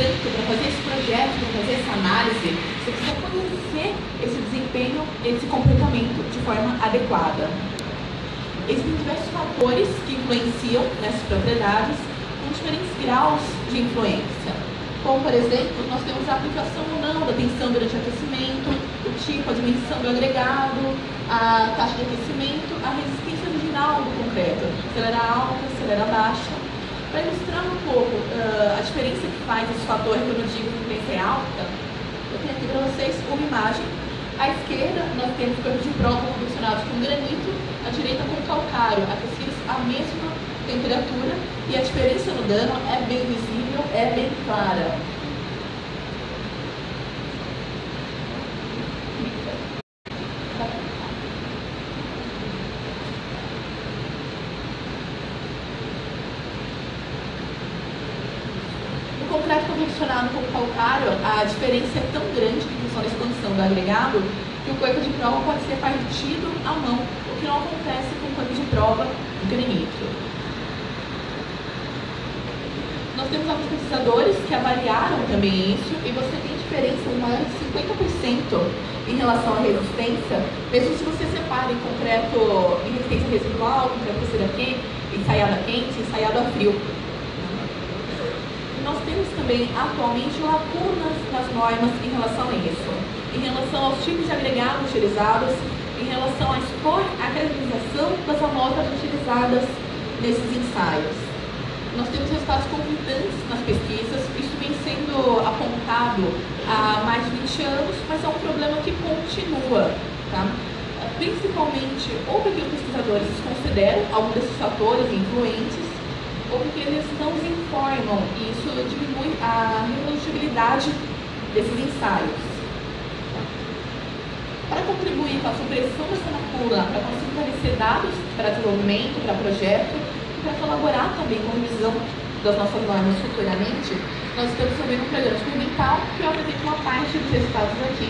tempo para fazer esse projeto, para fazer essa análise, você precisa conhecer esse desempenho, esse comportamento de forma adequada. Existem diversos fatores que influenciam nessas propriedades com diferentes graus de influência. Como, por exemplo, nós temos a aplicação ou não da tensão durante o aquecimento, o tipo, a dimensão do agregado, a taxa de aquecimento, a resistência original do concreto, se ela era alta, se ela era baixa. Para ilustrar um pouco a diferença que faz esse fator quando eu digo que a influência é alta, eu tenho aqui para vocês uma imagem. À esquerda, nós temos corpos de prova convencionados com granito, à direita com calcário, aquecidos à mesma temperatura, e a diferença no dano é bem visível, é bem clara. No concreto convencionado com calcário, a diferença é tão grande que, em função da expansão do agregado, que o corpo de prova pode ser partido à mão, o que não acontece com o corpo de prova granito. Nós temos alguns pesquisadores que avaliaram também isso, e você tem diferença maior de 50% em relação à resistência, mesmo se você separe concreto em resistência residual, concreto cera quente, ensaiado a quente, ensaiado a frio. Nós temos também, atualmente, lacunas nas normas em relação a isso, em relação aos tipos de agregados utilizados, em relação a expor a caracterização das amostras utilizadas nesses ensaios. Nós temos resultados conflitantes nas pesquisas, isso vem sendo apontado há mais de 20 anos, mas é um problema que continua, tá? Principalmente ou porque os pesquisadores desconsideram algum desses fatores influentes, ou porque eles não os informam, e isso diminui a reprodutibilidade desses ensaios. Para contribuir com a supressão dessa lacuna, para conseguir fornecer dados para desenvolvimento, para projeto, para colaborar também com a revisão das nossas normas futuramente, nós estamos fazendo um programa experimental que apresenta uma parte dos resultados aqui,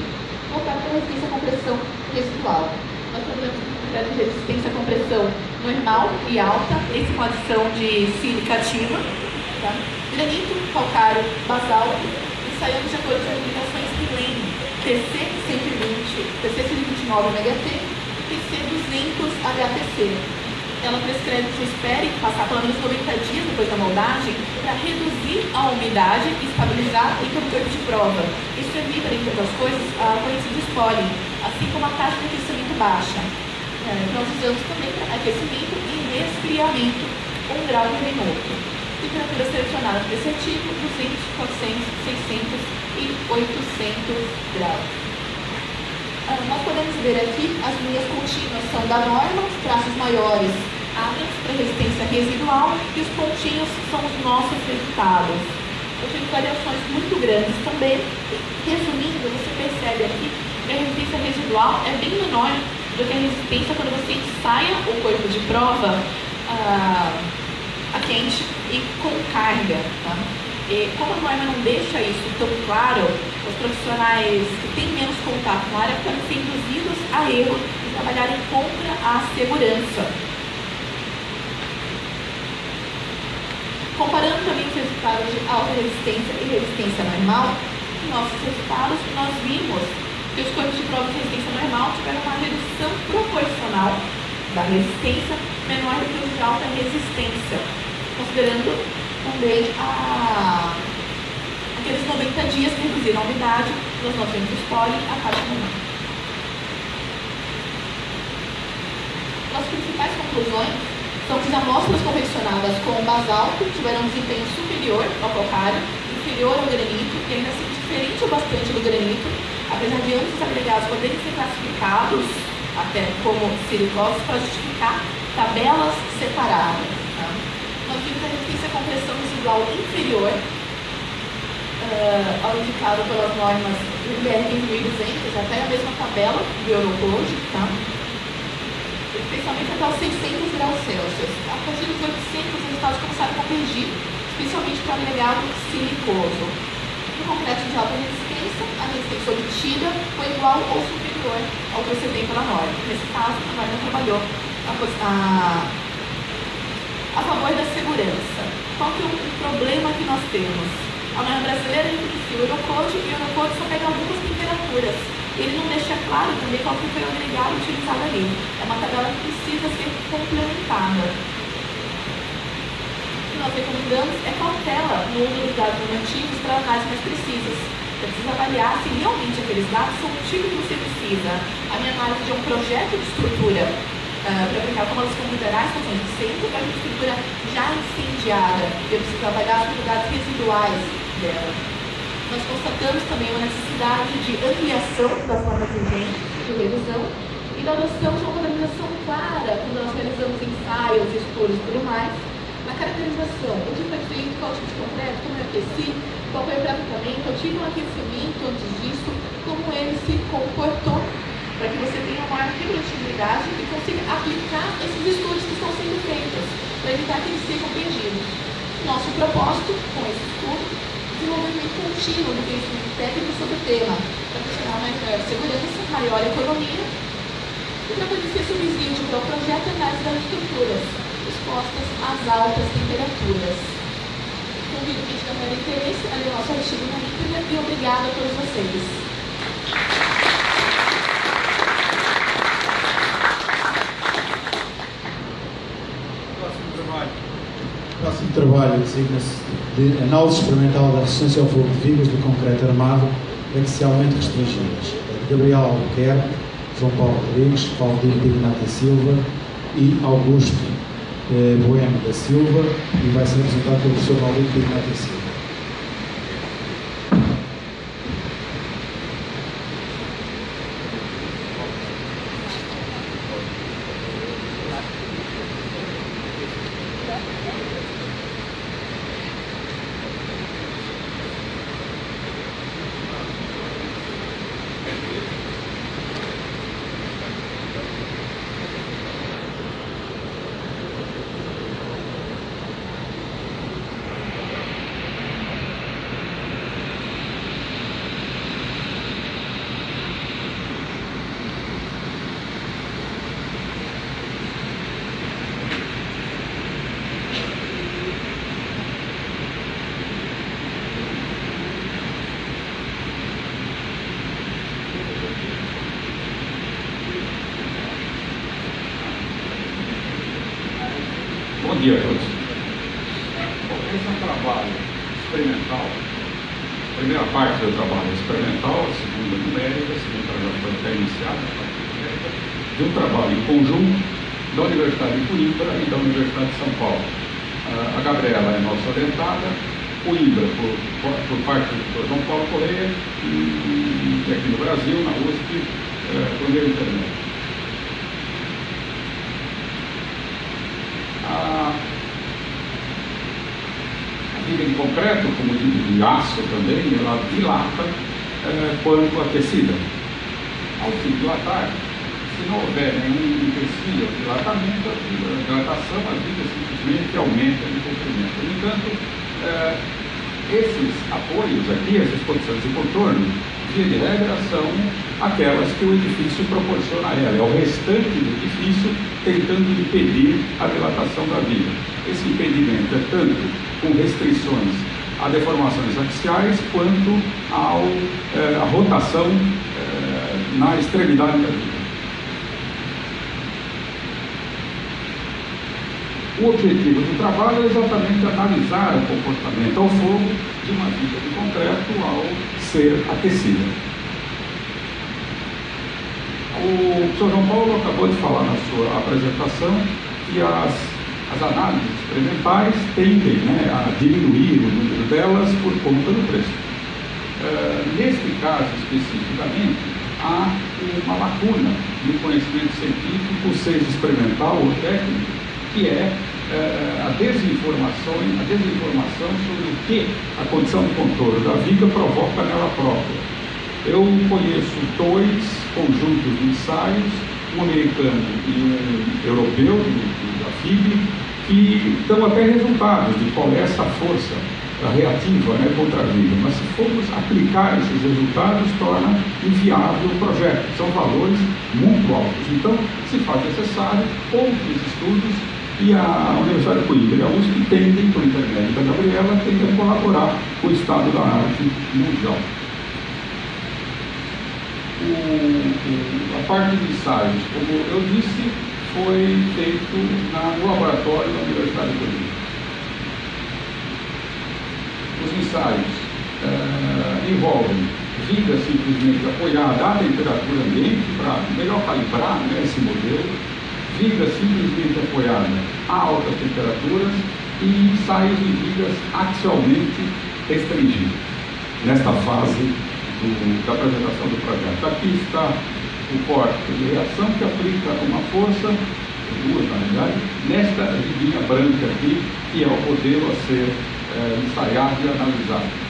voltado para a resistência à compressão residual. Nós trabalhamos com critério de resistência à compressão normal e alta, esse com adição de sílica ativa, tá? Granito, calcário, basalto, ensaiamos de acordo com as indicações que lembram TC-120, TC-129-HT e TC-200-HTC. Ela prescreve que se espere passar pelo menos 90 dias depois da moldagem para reduzir a umidade e estabilizar o corpo de prova. Isso evita, entre outras coisas, a ocorrência de spoiling, assim como a taxa de aquecimento baixa. Nós usamos também aquecimento e resfriamento, 1 grau por minuto. Temperaturas selecionadas para esse tipo, 200, 400, 600 e 800 graus. Nós podemos ver aqui as linhas contínuas são da norma, os traços maiores abrem para resistência residual e os pontinhos são os nossos resultados. Eu tive variações muito grandes também. Resumindo, você percebe aqui que a resistência residual é bem menor do que a resistência quando você ensaia o corpo de prova a quente e com carga. Tá? E como a norma não deixa isso tão claro, os profissionais que têm menos contato com a área podem ser induzidos a erro e trabalharem contra a segurança. Comparando também os resultados de alta resistência e resistência normal, em nossos resultados nós vimos que os corpos de prova de resistência normal tiveram uma redução proporcional da resistência menor do que os de alta resistência, considerando também aqueles 90 dias que reduziram a umidade, nós não temos spoiler, a taxa normal. As principais conclusões são que as amostras convencionadas com basalto tiveram um desempenho superior ao calcário, inferior ao granito e ainda assim diferente o bastante do granito, apesar de ambos os agregados poderem ser classificados até como silicosos para justificar tabelas separadas. Nós vimos a resistência à compressão residual inferior ao indicado pelas normas IBR-1200, até a mesma tabela do Eurocode, tá? Especialmente até os 600 graus Celsius. A partir dos 800, os resultados começaram a convergir, especialmente para o agregado silicoso. No concreto de alta resistência, a resistência obtida foi igual ou superior ao que você tem pela norma. Nesse caso, a norma trabalhou a favor da segurança. Qual que é o problema que nós temos? a norma brasileira infringiu o Eurocode, e o Eurocode só pega algumas temperaturas. Ele não deixa claro também qual foi o agregado utilizado ali. É uma tabela que precisa ser complementada. O que nós recomendamos é cautela no uso dos dados normativos para análise mais precisas. Você precisa avaliar se realmente aqueles dados são o tipo que você precisa. A minha análise de um projeto de estrutura para aplicar como elas considerar as funções do centro para uma estrutura já incendiada. Eu preciso avaliar as propriedades residuais dela. Nós constatamos também a necessidade de ampliação das normas vigentes de revisão e da adoção de uma modernização clara quando nós realizamos ensaios, estudos e tudo mais, na caracterização, o que foi feito, qual tipo de concreto, como eu aqueci, qual foi o tratamento, eu tive um aquecimento antes disso, como ele se comportou, para que você tenha uma maior reprodutibilidade e consiga aplicar esses estudos que estão sendo feitos, para evitar que eles sejam perdidos. Nosso propósito com esse estudo é um desenvolvimento contínuo do conhecimento técnico sobre o tema, para proporcionar uma maior segurança, maior economia e para fornecer subsídio para o projeto e análise das estruturas expostas às altas temperaturas. Convido quem tiver maior interesse a ler nosso artigo na íntegra e obrigada a todos vocês. Próximo trabalho designa-se de análise experimental da resistência ao fogo de vigas de concreto armado axialmente restringidas. Gabriel Albuquerque, João Paulo Rodrigues, Valdir Pignatta Silva e Augusto Boema da Silva, e vai ser apresentado pelo professor Valdir Pignatta Silva. Que o edifício proporciona a ela, é o restante do edifício tentando impedir a dilatação da viga. Esse impedimento é tanto com restrições a deformações axiais quanto à rotação na extremidade da viga. O objetivo do trabalho é exatamente analisar o comportamento ao fogo de uma viga de concreto ao ser aquecida. O professor João Paulo acabou de falar na sua apresentação que as análises experimentais tendem, né, a diminuir o número delas por conta do preço. Neste caso especificamente, há uma lacuna no conhecimento científico, seja experimental ou técnico, que é a desinformação sobre o que a condição de contorno da viga provoca nela própria. Eu conheço dois conjuntos de ensaios, um americano e um europeu, da FIB, que dão até resultados de qual é essa força reativa, né, contra a viga. Mas se formos aplicar esses resultados, torna inviável o projeto. São valores muito altos. Então, se faz necessário outros estudos e a Universidade de Coimbra e a USP tendem, por intermédio da Gabriela, tendem a colaborar com o estado da arte mundial. A parte de ensaios, como eu disse, foi feito no laboratório da Universidade de Coimbra. Os ensaios envolvem vida simplesmente apoiada à temperatura ambiente para melhor calibrar, né, esse modelo, vigas simplesmente apoiada a altas temperaturas e ensaios de vigas axialmente restringidas. Nesta fase da apresentação do projeto, aqui está o corte de reação que aplica uma força, duas na realidade, nesta linha branca aqui, que é o modelo a ser ensaiado e analisado.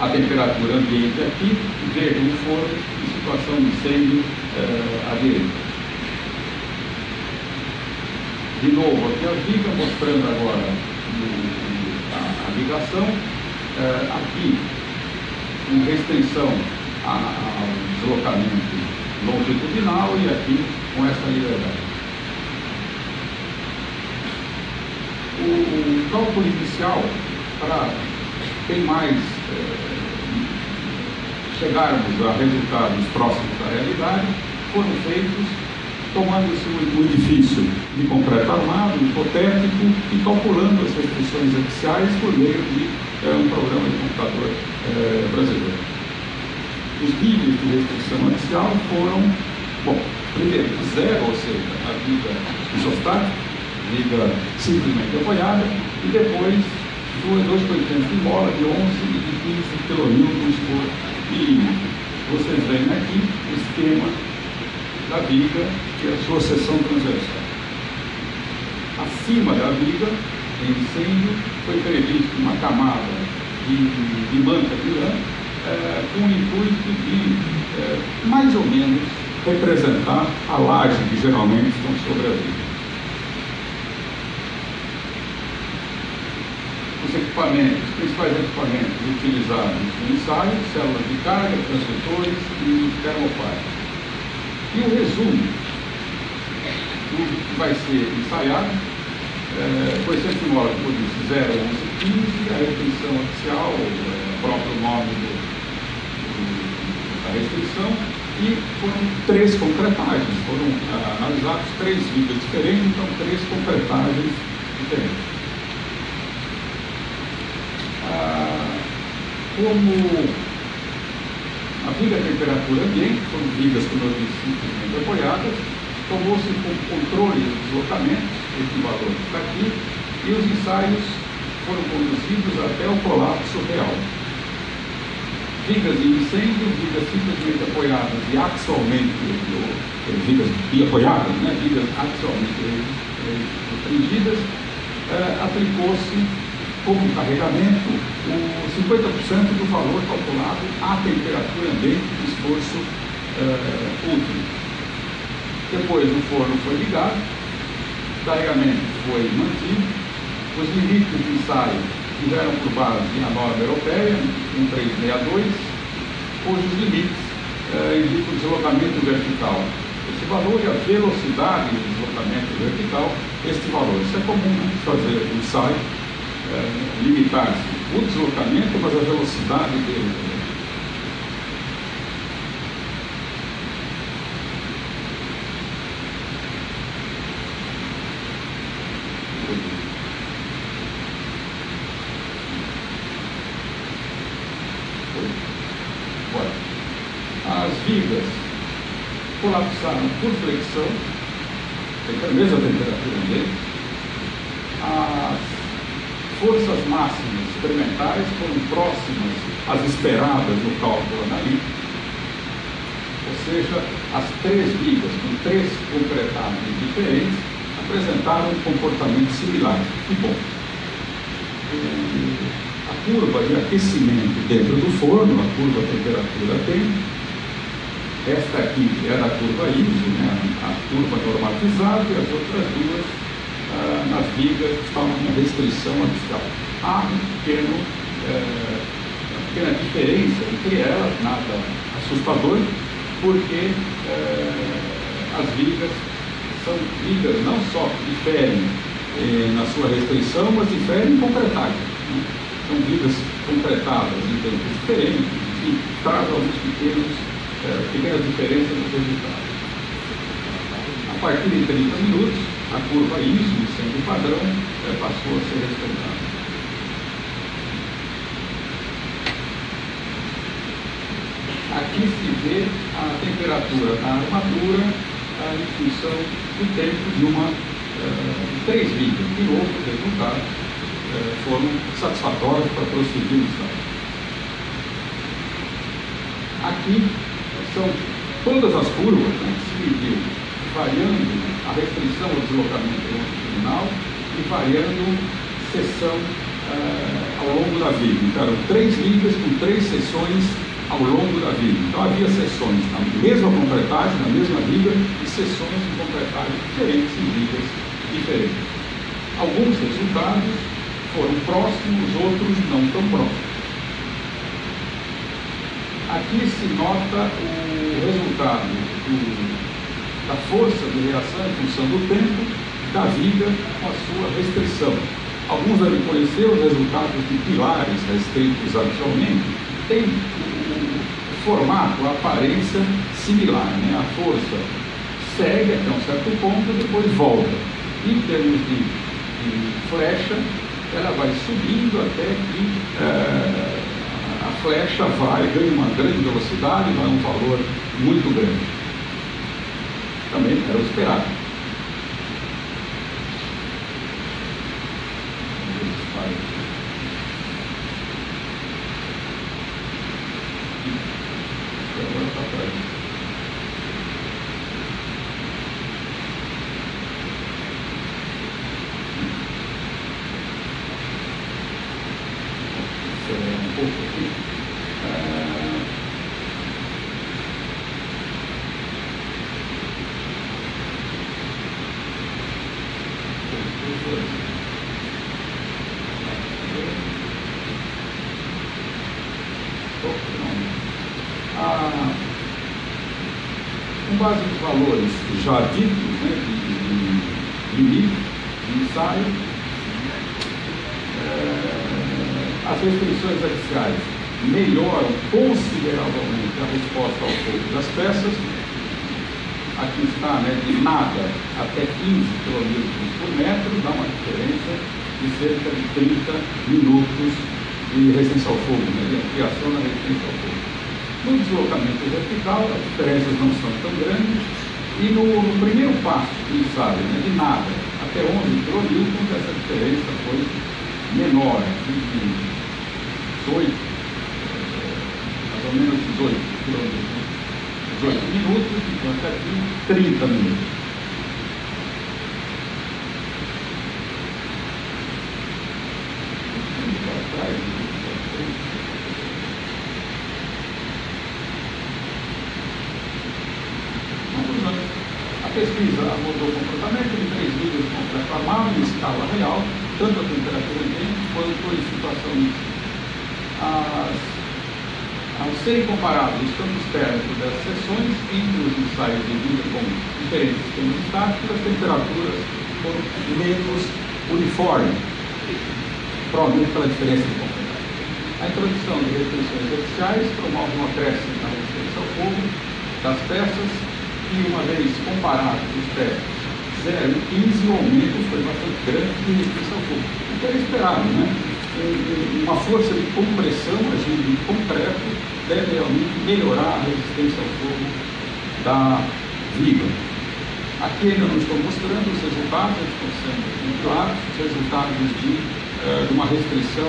A temperatura ambiente aqui, verde no forno, e situação de incêndio à direita. De novo, aqui a viga, mostrando agora a ligação. Aqui, com restrição ao deslocamento longitudinal e aqui com essa liberdade. O cálculo inicial, para ter mais chegarmos a resultados próximos da realidade, foram feitos tomando-se um edifício de concreto armado, hipotético, e calculando as restrições axiais por meio de um programa de computador brasileiro. Os níveis de restrição axial foram, bom, primeiro, zero, ou seja, a viga isostática, viga simplesmente apoiada, e depois 2,800 de mola de 11 e de 15 kN por milímetro. Vocês veem aqui o esquema da viga e a sua seção transversal. Acima da viga, em incêndio, foi previsto uma camada de manta de lã com o intuito de, mais ou menos, representar a laje que geralmente estão sobre a viga. Os equipamentos, os principais equipamentos utilizados no ensaio, células de carga, transdutores e termopáreos. E o resumo do que vai ser ensaiado foi sempre uma hora, como eu disse, 0, 11, 15, a restrição axial, o próprio nome da restrição, e foram três concretagens, foram analisados três vigas diferentes, então três concretagens diferentes. Como a viga à temperatura ambiente, foram vigas, como eu disse, simplesmente apoiadas, tomou-se com controle de deslocamento, esse valor está aqui, e os ensaios foram conduzidos até o colapso real. Vigas de incêndio, vigas simplesmente apoiadas e axialmente, vigas biapoiadas, né? Vigas axialmente restringidas, aplicou-se como carregamento, o 50% do valor calculado à temperatura ambiente de esforço útil. Depois o forno foi ligado, o carregamento foi mantido, os limites de ensaio tiveram por base a norma europeia, 1362, cujos limites indicam o deslocamento vertical, esse valor, e a velocidade do deslocamento vertical, este valor. Isso é comum fazer um ensaio, limitar-se o deslocamento, mas a velocidade dele também. As vigas colapsaram por flexão, a mesma temperatura dele. As forças máximas experimentais foram próximas às esperadas no cálculo analítico, ou seja, as três vigas com três concretagens diferentes apresentaram um comportamento similar. E bom, a curva de aquecimento dentro do forno, a curva temperatura T, esta aqui é a curva ISO, né? A curva normatizada, e as outras duas nas vigas que estavam com restrição axial. Há uma pequena diferença entre elas, nada assustador, porque as vigas são vigas não só que diferem na sua restrição, mas diferem em concretagem. Né? São vidas concretadas em tempos diferentes, enfim, traz alguns pequenas diferenças nos resultados. A partir de 30 minutos, a curva ISO, sendo o padrão, passou a ser respeitada. Aqui se vê a temperatura da armadura em função do tempo de três vidas. De novo, os resultados foram satisfatórios para prosseguir o ensaio. Aqui são todas as curvas, né, que se mediu, variando a restrição ao deslocamento longitudinal e variando sessão ao longo da vida. Então, eram três vidas com três sessões ao longo da vida. Então havia sessões na mesma concretagem, na mesma vida, e sessões de concretagem diferentes em vidas diferentes. Alguns resultados foram próximos, outros não tão próximos. Aqui se nota o resultado da força de reação em função do tempo da vida com a sua restrição. Alguns devem conhecer os resultados de pilares restritos axialmente. Tem formato, a aparência similar, né? A força segue até um certo ponto e depois volta. Em termos de flecha, ela vai subindo até que a flecha ganha uma grande velocidade, vai um valor muito grande. Também era o esperado. Com base nos valores já ditos, né, de início, de ensaio, as restrições axiais melhoram consideravelmente a resposta ao peso das peças. Aqui está, né, de nada até 15 km por metro, dá uma diferença de cerca de 30 minutos de resistência ao fogo, né, de ampliação da resistência ao fogo. No deslocamento vertical, as diferenças não são tão grandes, e no primeiro passo do ensaio, né, de nada até 11 kN, essa diferença foi menor, de 18, mais ou menos 18 kN, 18 minutos, enquanto aqui 30 minutos. Escala real, tanto a temperatura ambiente quanto a situação mista. Ao serem comparados os campos térmicos das sessões entre os ensaios de vida com diferentes campos estáticos, as temperaturas foram menos uniformes, provavelmente pela diferença de comparação. A introdução de restrições axiais promove um acréscimo na resistência ao fogo das peças e, uma vez comparados os testes 0 e 15, o aumento foi bastante grande de resistência ao fogo. O que era esperado, né? Uma força de compressão agindo em concreto deve realmente melhorar a resistência ao fogo da viga. Aqui ainda não estou mostrando os resultados, eles estão sendo compilados, os resultados de uma restrição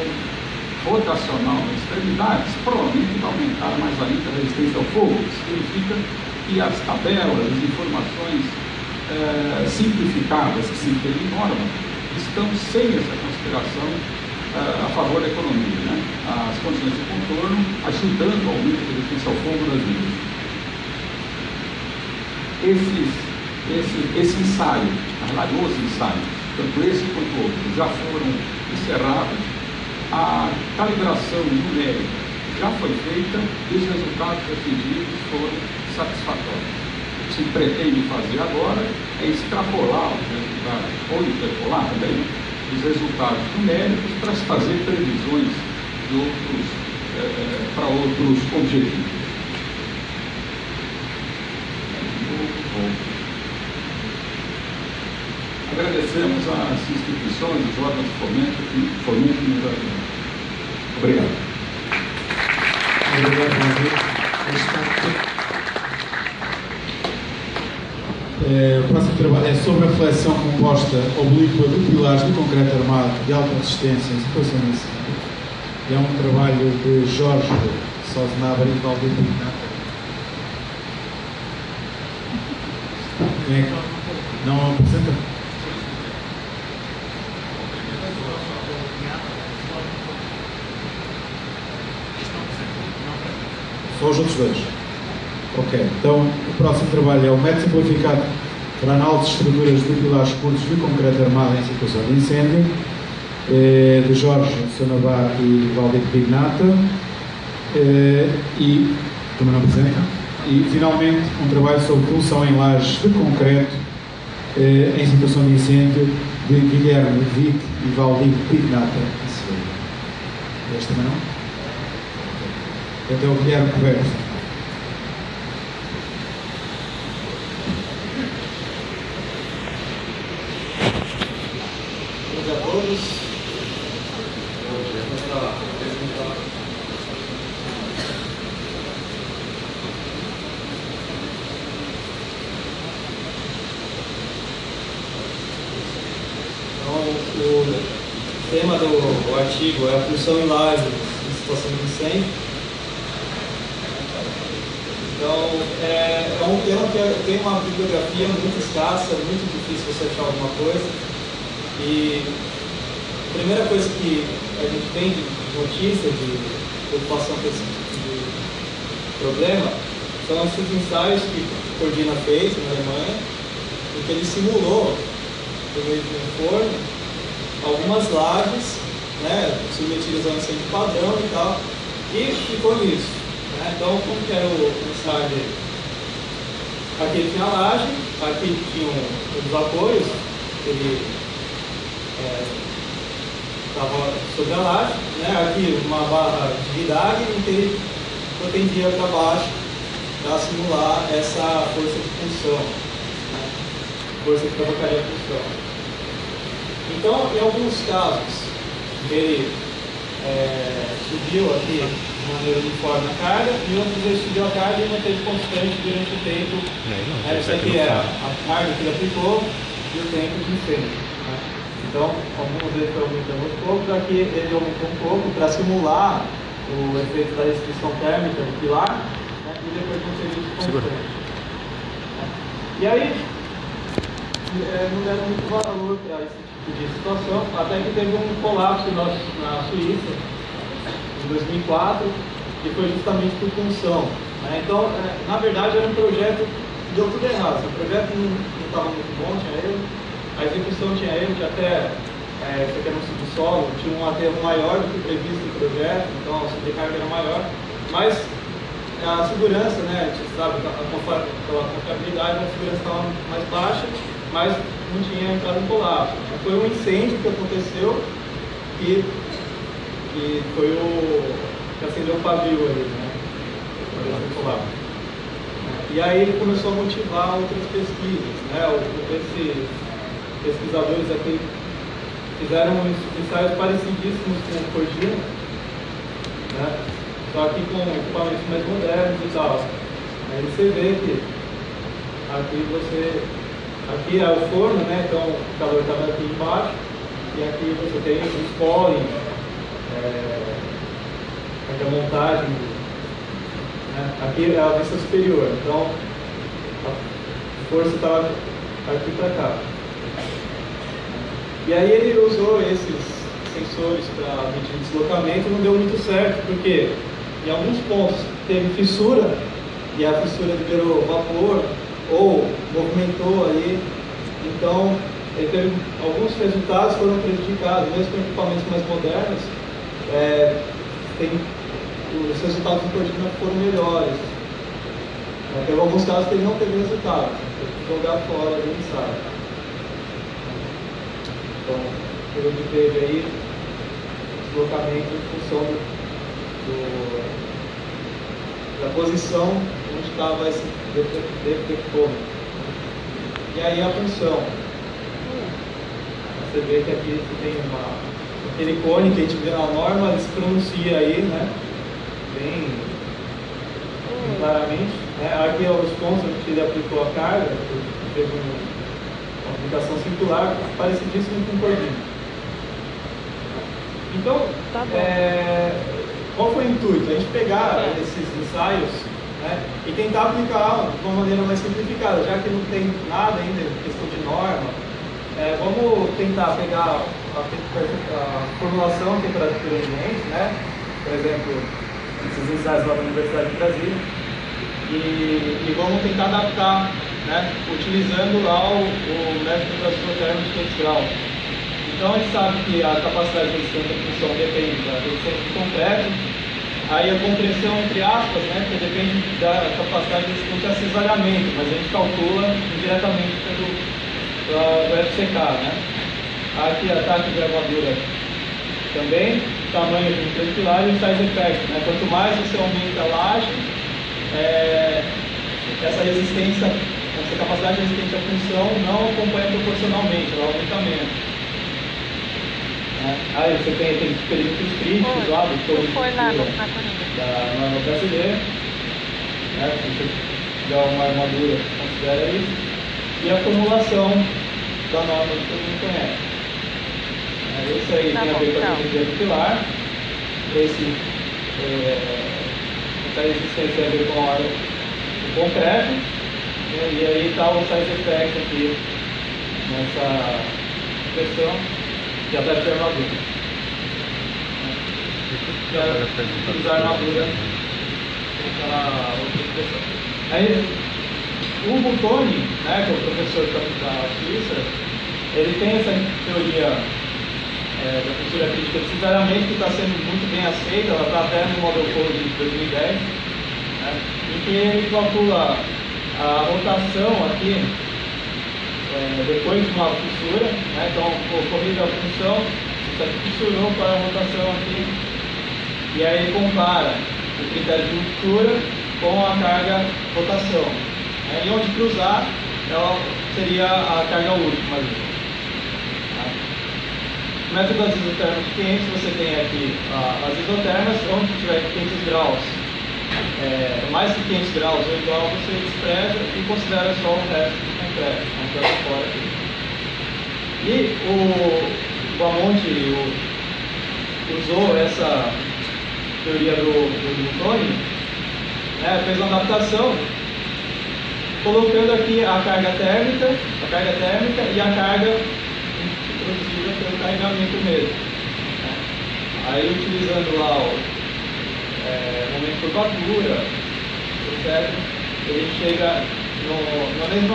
rotacional nas extremidades, provavelmente vai aumentar mais ainda a resistência ao fogo, o que significa que as tabelas, as informações simplificadas que se tem em norma estão sem essa consideração a favor da economia, né? As condições de contorno ajudando ao aumento da resistência ao fogo das vidas. Esse ensaio, na verdade os ensaios, tanto esse quanto outro, já foram encerrados, a calibração numérica já foi feita e os resultados atingidos foram satisfatórios. Se que pretende fazer agora é extrapolar os resultados, ou interpolar também, os resultados numéricos para se fazer previsões de outros, para outros objetivos. Agradecemos às instituições, aos órgãos de fomento que fomentam nos ajudam. Obrigado. O próximo trabalho é sobre a flexão composta oblíqua de pilares de concreto armado de alta resistência em situação de incêndio. É um trabalho de Jorge Sosnabra e Valdir Pignatta. Não apresenta? Só os outros dois. Ok, então o próximo trabalho é o método simplificado para análise de estruturas de pilares curtos de concreto armado em situação de incêndio, de Jorge Sosnabra e Valdir Pignatta, e também não apresenta. E finalmente um trabalho sobre poluição em lajes de concreto em situação de incêndio, de Guilherme Vite e Valdir Pignatta Silva. Este também não? Até o Guilherme Coberto. Bom dia a todos. Então, o tema do artigo é a função em lajes em situação de incêndio. Então, é um tema que tem uma bibliografia muito escassa, muito difícil você achar alguma coisa. E a primeira coisa que a gente tem de notícia, de preocupação com esse problema, são esses ensaios que Cordina fez na Alemanha, em que ele simulou, por meio de um forno, algumas lajes, né, submetidas a um incêndio padrão e tal, e ficou nisso. Então, como que era o ensaio dele? Aqui tinha a laje, aqui tinha os apoios, ele estava sobre a laje, né? Aqui uma barra de guidagem em que ele pretendia para baixo para simular essa força de punção, né? Força que provocaria a punção. Então, em alguns casos, ele subiu aqui de maneira uniforme a carga, e outros ele subiu a carga e manteve constante durante o tempo. Essa aqui é a carga que ele aplicou e o tempo de incêndio, né? Então, alguns vezes foi aumentando um pouco, aqui ele aumentou um pouco para simular o efeito da restrição térmica do pilar, né? E depois conseguiu constante. E aí, não deram muito valor para esse tipo de situação, até que teve um colapso na Suíça, em 2004, que foi justamente por punção, né? Então, na verdade, era um projeto que deu tudo errado. O projeto não estava muito bom, tinha erro. A execução tinha erro, que até isso aqui era um subsolo, tinha um aterro maior do que previsto no projeto, então a sobrecarga era maior. Mas a segurança, né, a gente sabe, pela confiabilidade, a segurança estava mais baixa, mas não tinha entrado em colapso. Foi um incêndio que aconteceu que foi o que acendeu o pavio ali, né? E aí ele começou a motivar outras pesquisas, né? Esses pesquisadores aqui fizeram ensaios parecidíssimos com o Cordina, né? Só que com equipamentos mais modernos e tal. Aí você vê que aqui é o forno, né? Então o calor estava aqui embaixo, e aqui você tem os pólen, a montagem, né? Aqui é a vista superior, então a força estava aqui para cá. E aí ele usou esses sensores para medir deslocamento e não deu muito certo, porque em alguns pontos teve fissura e a fissura liberou vapor ou movimentou ali, então ele teve, alguns resultados foram prejudicados, mesmo com equipamentos mais modernos. Os resultados do Cordina foram melhores. Teve alguns casos que ele não teve resultado, teve que jogar fora do ensaio. Então, pelo que teve aí, deslocamento em função da posição onde estava esse detector. E aí a função. Você vê que aqui tem aquele cone que a gente vê na norma, ele se pronuncia aí, né? Bem claramente. Aqui os pontos onde ele aplicou a carga, teve uma aplicação circular, parecidíssimo com o Cordina. Então, tá bom. Qual foi o intuito? A gente pegar esses ensaios, né, e tentar aplicar de uma maneira mais simplificada, já que não tem nada ainda em questão de norma. Vamos tentar pegar a formulação de temperatura ambiente, né? Por exemplo, esses ensaios lá da Universidade do Brasil, e vamos tentar adaptar, né, utilizando lá o método de temperatura térmica de 5 graus. Então a gente sabe que a capacidade de resistência da função depende da resistência do concreto, aí a compressão entre aspas, né, que depende da capacidade de resistência a cisalhamento, mas a gente calcula indiretamente do FCK, né? Aqui ataque de armadura também, tamanho de três pilares e size effect, né? Quanto mais você aumenta a laje, essa resistência, essa capacidade de resistência à função não acompanha proporcionalmente, ela aumenta menos. Aí você tem aqueles períodos críticos lá do todo da norma brasileira, né? Se você tiver uma armadura, considera isso. E a formulação da norma que todo mundo conhece. Isso aí tá tem bom, a ver com a energia do pilar. Essa resistência tem a ver com a hora do concreto. E aí está o size effect aqui nessa questão de ataque de armadura. Para usar a armadura para outra expressão. Aí, o Butoni, né, que é o professor da Suíça, ele tem essa teoria da cultura crítica de cisalhamento que está sendo muito bem aceita, ela está até no Model Code de 2010, né, em que ele calcula a rotação aqui depois de uma fissura, né, então ocorrida a função, você fissurou para a rotação aqui, e aí ele compara o critério de ruptura com a carga rotação. E onde cruzar, ela seria a carga última ali. No método das isotermas de 500, você tem aqui as isotermas, onde tiver 500 graus, mais que 500 graus ou igual, você despreza e considera só o resto do concreto, fora aqui. E o Bamonte usou essa teoria do Butoni, né, fez uma adaptação, colocando aqui a carga térmica e a carga produzida pelo carregamento mesmo. Aí utilizando lá o momento de curvatura, etc., ele chega num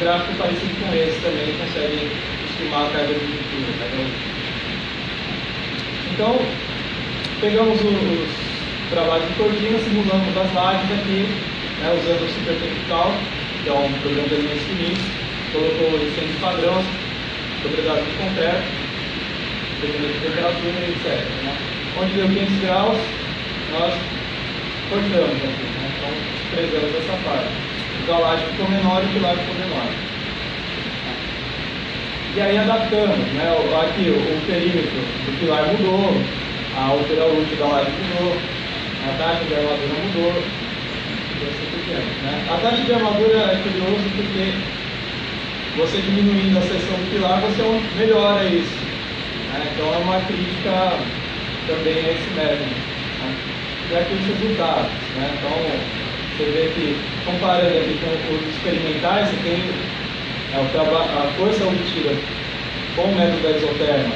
gráfico parecido com esse também, ele consegue estimar a carga de ruptura. Tá vendo? Então, pegamos os trabalho de Cordina, simulamos as lajes aqui, né, usando o supertechnical, que é um programa de elementos finitos, colocou diferentes padrões, propriedades do concreto, dependendo da temperatura, etc., né. Onde deu 500 graus, nós cortamos aqui, né, então desprezamos essa parte. Então a laje ficou menor e o pilar ficou menor. E aí adaptamos, né, aqui o perímetro do pilar mudou, a altura útil da laje mudou, a taxa de armadura mudou, e assim por diante, né? A taxa de armadura é curioso porque você diminuindo a seção do pilar, você melhora isso, né? Então é uma crítica também a esse método, né? E aqui os resultados, né? Então você vê que comparando aqui com os experimentais, você tem a força obtida com o método da isoterma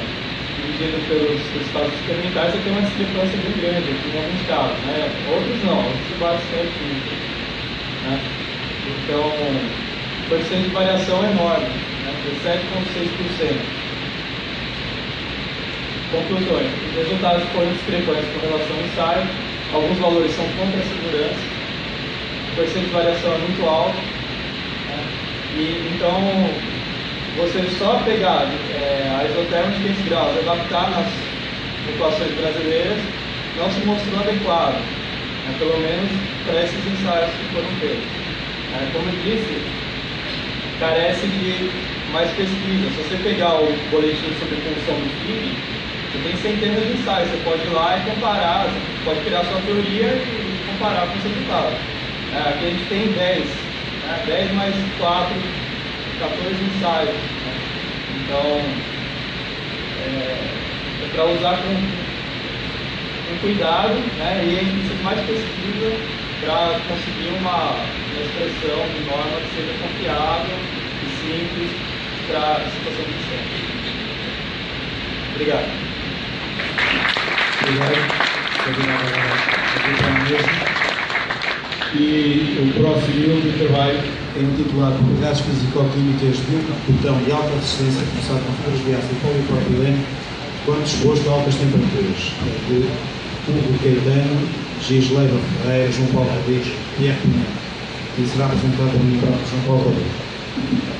dividido pelos resultados experimentais, você tem uma discrepância bem grande aqui em alguns casos, né? Outros não, outros se batem sempre muito, né? Então, o percentual de variação é enorme, né? 17,6%. Conclusões: os resultados foram discrepantes com relação ao ensaio, alguns valores são contra a segurança, o percentual de variação é muito alto, né? E então você só pegar a isotérmica de 15 graus e adaptar nas equações brasileiras não se mostrou adequado, né? Pelo menos para esses ensaios que foram feitos. Né? Como eu disse, carece de mais pesquisa. Se você pegar o boletim sobre função do PIB, você tem centenas de ensaios, você pode ir lá e comparar, você pode criar sua teoria e comparar com o resultado. Aqui a gente tem 10, né? 10 mais 4, 14 ensaios. Né? Então, é para usar com cuidado, né? E a gente precisa de mais pesquisa para conseguir uma expressão de norma que seja confiável e simples para a situação de ensino. Obrigado. E o próximo livro de trabalho é intitulado Unidades Físico-Químicas do botão de alta resistência, começado com futuras reações de polipropileno, quando exposto a altas temperaturas, de Hugo Caetano, Gisleira Ferreira, João Paulo Rodrigues e Pierre Pignatta, e será apresentado no livro de João Paulo Rodrigues.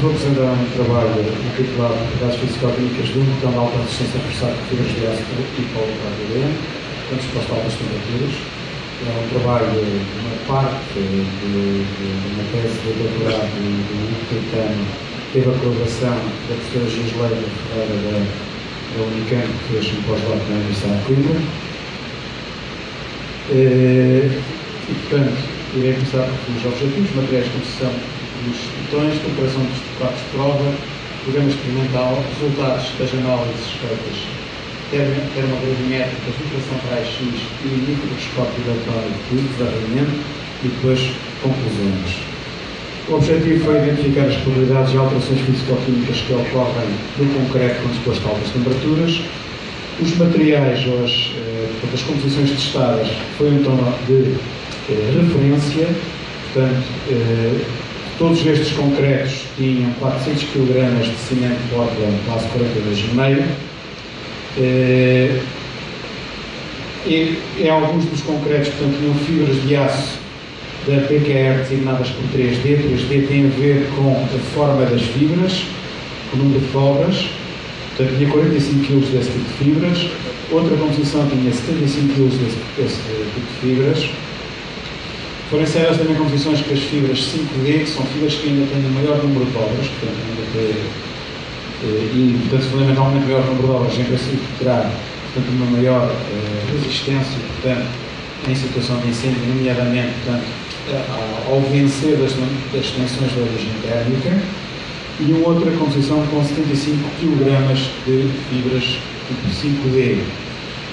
Vou apresentar um trabalho intitulado Unidades Físico-Químicas do botão de alta resistência forçada por futuras reações de polipropileno, quando exposto a altas temperaturas. É um trabalho, uma parte de uma tese de doutorado do Hugo Caetano, teve a colaboração da professora Gisleira Ferreira da Unicamp, que fez um pós-doc na Universidade de Coimbra. E, portanto, irei começar pelos objetivos, materiais de construção dos botões, comparação dos quadros de prova, programa experimental, resultados das análises feitas termogravimétricas, inflação para X e microscópio eletrônico de desenvolvimento e depois conclusões. O objetivo foi identificar as probabilidades de alterações físico-químicas que ocorrem no concreto quando exposto a altas temperaturas. Os materiais ou as composições testadas foi um tom de referência, portanto, todos estes concretos tinham 400 kg de cimento de Portland, quase 42,5 kg. E em alguns dos concretos, portanto, tinham fibras de aço da PQR designadas por 3D. 3D tem a ver com a forma das fibras, o número de dobras. Portanto, tinha 45 kg desse tipo de fibras. Outra composição tinha 75 kg desse tipo de fibras. Foram ensaiadas também composições com as fibras 5D, que são fibras que ainda têm o maior número de dobras, portanto, ainda tem, e, portanto, fundamentalmente, o maior número de dobras, em princípio, terá, portanto, uma maior resistência, portanto, em situação de incêndio, nomeadamente, portanto, ao vencer das tensões de origem térmica, e uma outra composição com 75 kg de fibras tipo 5D.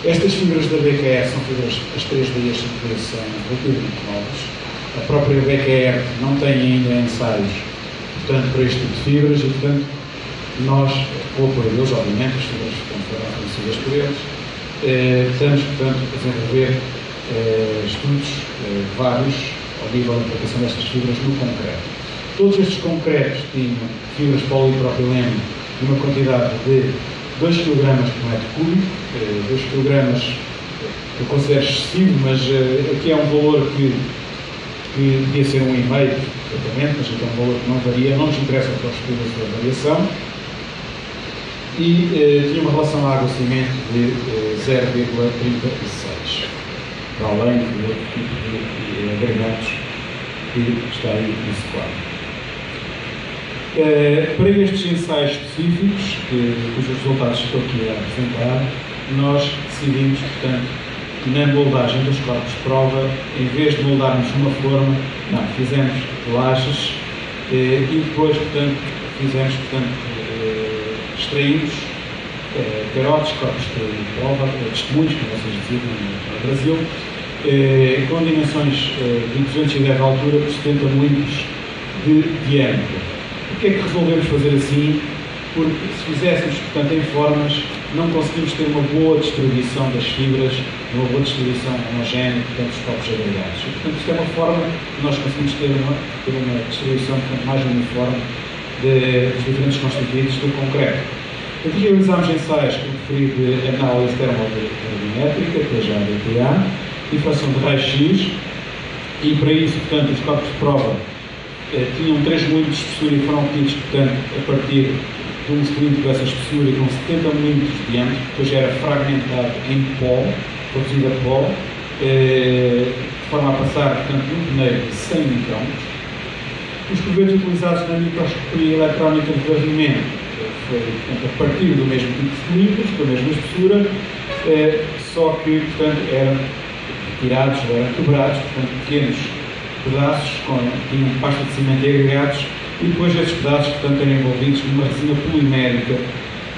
Estas fibras da BKR são fibras, as 3D e as 5D são relativamente novas. A própria BKR não tem ainda ensaios, portanto, para este tipo de fibras e, portanto, nós, ou por eles, obviamente, as fibras foram fornecidas por eles, estamos, portanto, a desenvolver estudos vários ao nível da aplicação destas fibras no concreto. Todos estes concretos tinham fibras polipropileno de uma quantidade de 2 kg por metro cúbico, 2 kg eu considero excessivo, mas aqui é um valor que devia ser 1,5 exatamente, mas é um valor que não varia, não nos interessa para os estudos da variação. e tinha uma relação água-cimento de 0,36, para além de agregados que está aí nesse quadro. Para estes ensaios específicos, cujos resultados estou aqui a apresentar, nós decidimos, portanto, na moldagem dos corpos de prova, em vez de moldarmos uma forma, não, fizemos lajes e depois, portanto, fizemos, extraímos carotes, corpos de prova, testemunhos, como vocês dizem no Brasil, com dimensões de 210 de altura por 70 mm de diâmetro. Porquê é que resolvemos fazer assim? Porque se fizéssemos, portanto, em formas, não conseguimos ter uma boa distribuição das fibras, uma boa distribuição homogénea, portanto, dos corpos agregados. E, portanto, isto é uma forma que nós conseguimos ter uma distribuição, portanto, mais uniforme dos diferentes constituintes do concreto. Aqui realizámos ensaios com o referido de análise termodinétrica, que é já a DTA, difração de raio-x, e para isso, portanto, os corpos de prova tinham 3 mm de espessura e foram obtidos, portanto, a partir de um cilindro dessa espessura e com 70 mm de diâmetro, que depois era fragmentado em pó, produzido a pó, de forma a passar, portanto, num peneiro de 100 microns. Os provetos utilizados na microscopia eletrónica de varrimento foi, portanto, a partir do mesmo tipo de cilindros, com a mesma espessura, só que, portanto, eram tirados, eram quebrados, portanto, pequenos pedaços, tinham pasta de cimento e agregados, e depois esses pedaços, portanto, eram envolvidos numa resina polimérica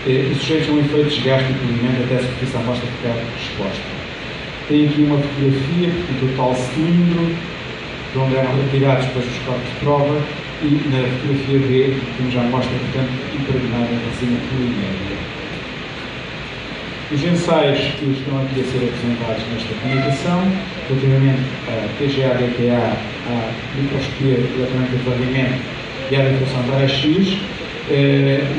e sujeitos a um efeito de desgaste do polimento até a superfície amostra ficar exposta. Tem aqui uma fotografia, portanto, o tal cilindro, de onde eram retirados depois os corpos de prova, e na fotografia B, como já mostra, portanto, impregnada na resina polimérica. Os ensaios que estão aqui a ser apresentados nesta comunicação, relativamente à TGA-DTA, à microscopia eletrónica de varrimento e à difração de raio-x,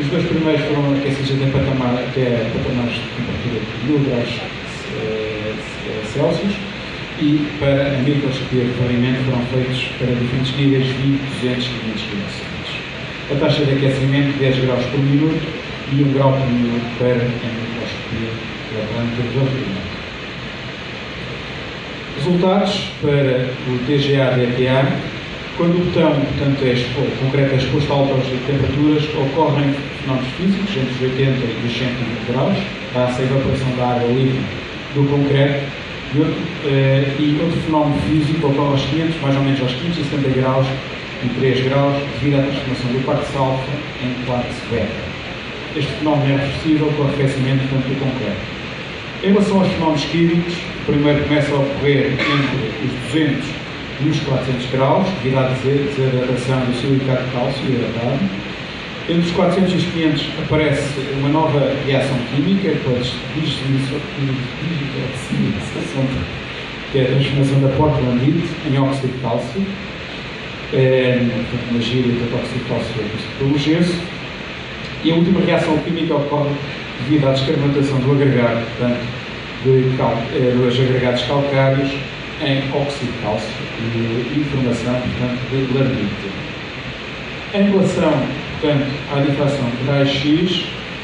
os dois primeiros foram aquecidos até patamares de temperatura de 1000 graus Celsius, e para a microscopia de varrimento foram feitos para diferentes níveis 20, 200 e 500 graus. A taxa de aquecimento 10 graus por minuto e 1 grau por minuto para a microscopia eletrónica de varrimento. Resultados para o TGA-DTA. Quando o botão, portanto, concreto é exposto a altas temperaturas, ocorrem fenómenos físicos entre os 80 e os 120 graus, dá-se a evaporação da água livre do concreto. E outro fenómeno físico ocorre aos 500, mais ou menos aos 570 graus e 3 graus, devido à transformação do quartzo alfa em quartzo beta. Este fenómeno é reversível com o arrefecimento do concreto. Em relação aos fenómenos químicos, o primeiro começa a ocorrer entre os 200 e os 400 graus, devido à desidratação do silicato de cálcio hidratado. Entre os 400 e os 500 aparece uma nova reação química, que é a transformação da portlandite em óxido de cálcio, portanto, na gíria do óxido de cálcio pelo gesso. E a última reação química ocorre devido à descarbonatação do agregado, portanto, dos agregados calcários em óxido de cálcio e formação, portanto, de lamite. Em relação, portanto, à difração de raio-x,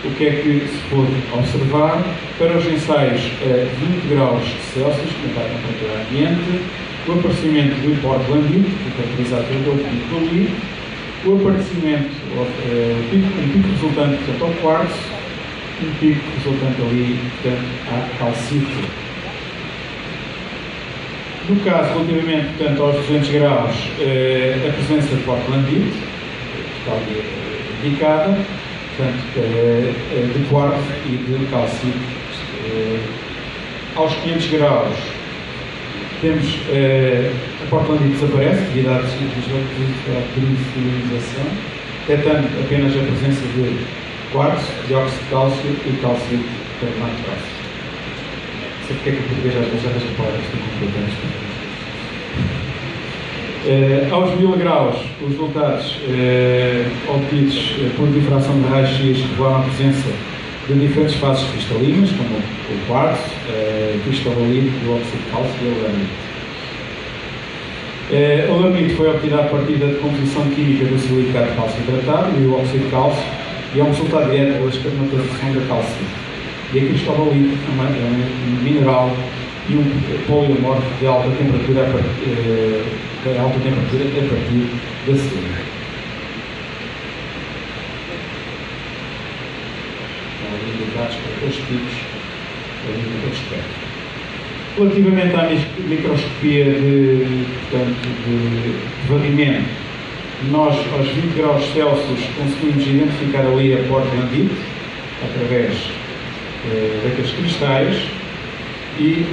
o que é que se pôde observar? Para os ensaios a 20 graus Celsius, que está a temperatura ambiente, o aparecimento do portlandite, que é caracterizado pelo pico ali, o aparecimento, um pico resultante, portanto, ao quartzo, um pico resultante ali, portanto, à calcita. No caso, relativamente, portanto, aos 200 graus, a presença de portlandite, que está ali indicada, portanto, de quartzo e de calcite. Aos 500 graus, temos a portlandite desaparece devido à desalinização, detectando apenas a presença de quartzo, dióxido de cálcio e calcite carbonato de cálcio. Sei porque é que o português às vezes arranja palavras tão complicadas. Aos 1000 graus, os resultados obtidos por difração de raio-x revelaram a presença de diferentes fases cristalinas, como o quartzo, o cristalino, o óxido de cálcio e o lamite. O lamite foi obtido a partir da decomposição química do silicato de cálcio hidratado e o óxido de cálcio, e a um sultadeiro ou a espermaturação da cálcio. E a cristaloíta é um mineral e um poliamorfo de alta temperatura a partir da selva. Indicados para dois tipos de espectro. Relativamente à microscopia de varrimento, nós, aos 20 graus Celsius, conseguimos identificar ali a portendite através daqueles cristais e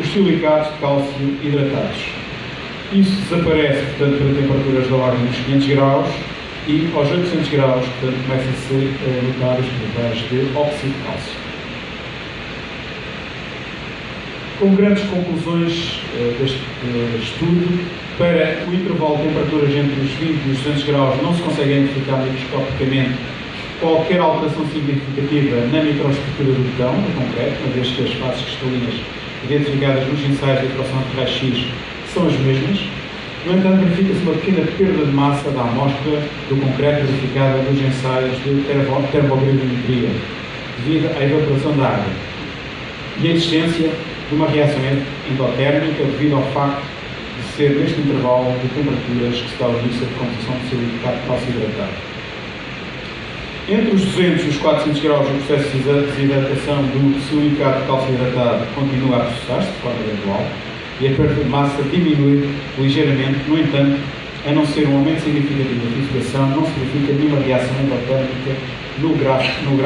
os silicatos de cálcio hidratados. Isso desaparece, portanto, para temperaturas da ordem dos 500 graus. E aos 800 graus, portanto, começam a ser notáveis níveis de óxido de cálcio. Com grandes conclusões deste estudo, para o intervalo de temperaturas entre os 20 e os 200 graus não se consegue identificar microscopicamente qualquer alteração significativa na microestrutura do betão, no concreto, uma vez que as fases cristalinas identificadas nos ensaios de equação de raio-x são as mesmas. No entanto, verifica-se uma pequena perda de massa da amostra do concreto verificada nos ensaios de termogrimetria, devido à evaporação da água, e a existência de uma reação endotérmica devido ao facto de ser neste intervalo de temperaturas que se dá o início da composição de silicato cálcio hidratado. Entre os 200 e os 400 graus, o processo de desidratação do silicato cálcio hidratado continua a processar-se de forma gradual, e a perda de massa diminui ligeiramente. No entanto, a não ser um aumento significativo da fixação, não se verifica nenhuma reação endotérmica no gráfico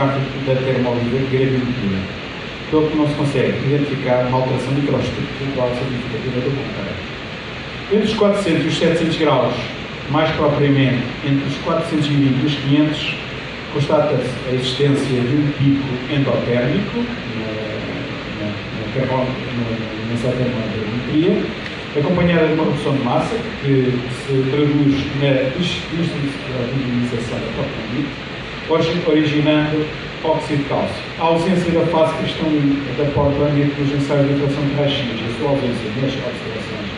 da termogrimetria, pelo que não se consegue identificar uma alteração microestrutural significativa do concreto. Entre os 400 e os 700 graus, mais propriamente entre os 420 e os 500, constata-se a existência de um pico endotérmico nessa termogrimetria, acompanhada de uma redução de massa que se traduz na desalinização da portlandite, originando óxido de cálcio. A ausência da fase cristalina da portlandite nos ensaios de inflação de raio-x e a sua ausência nas observações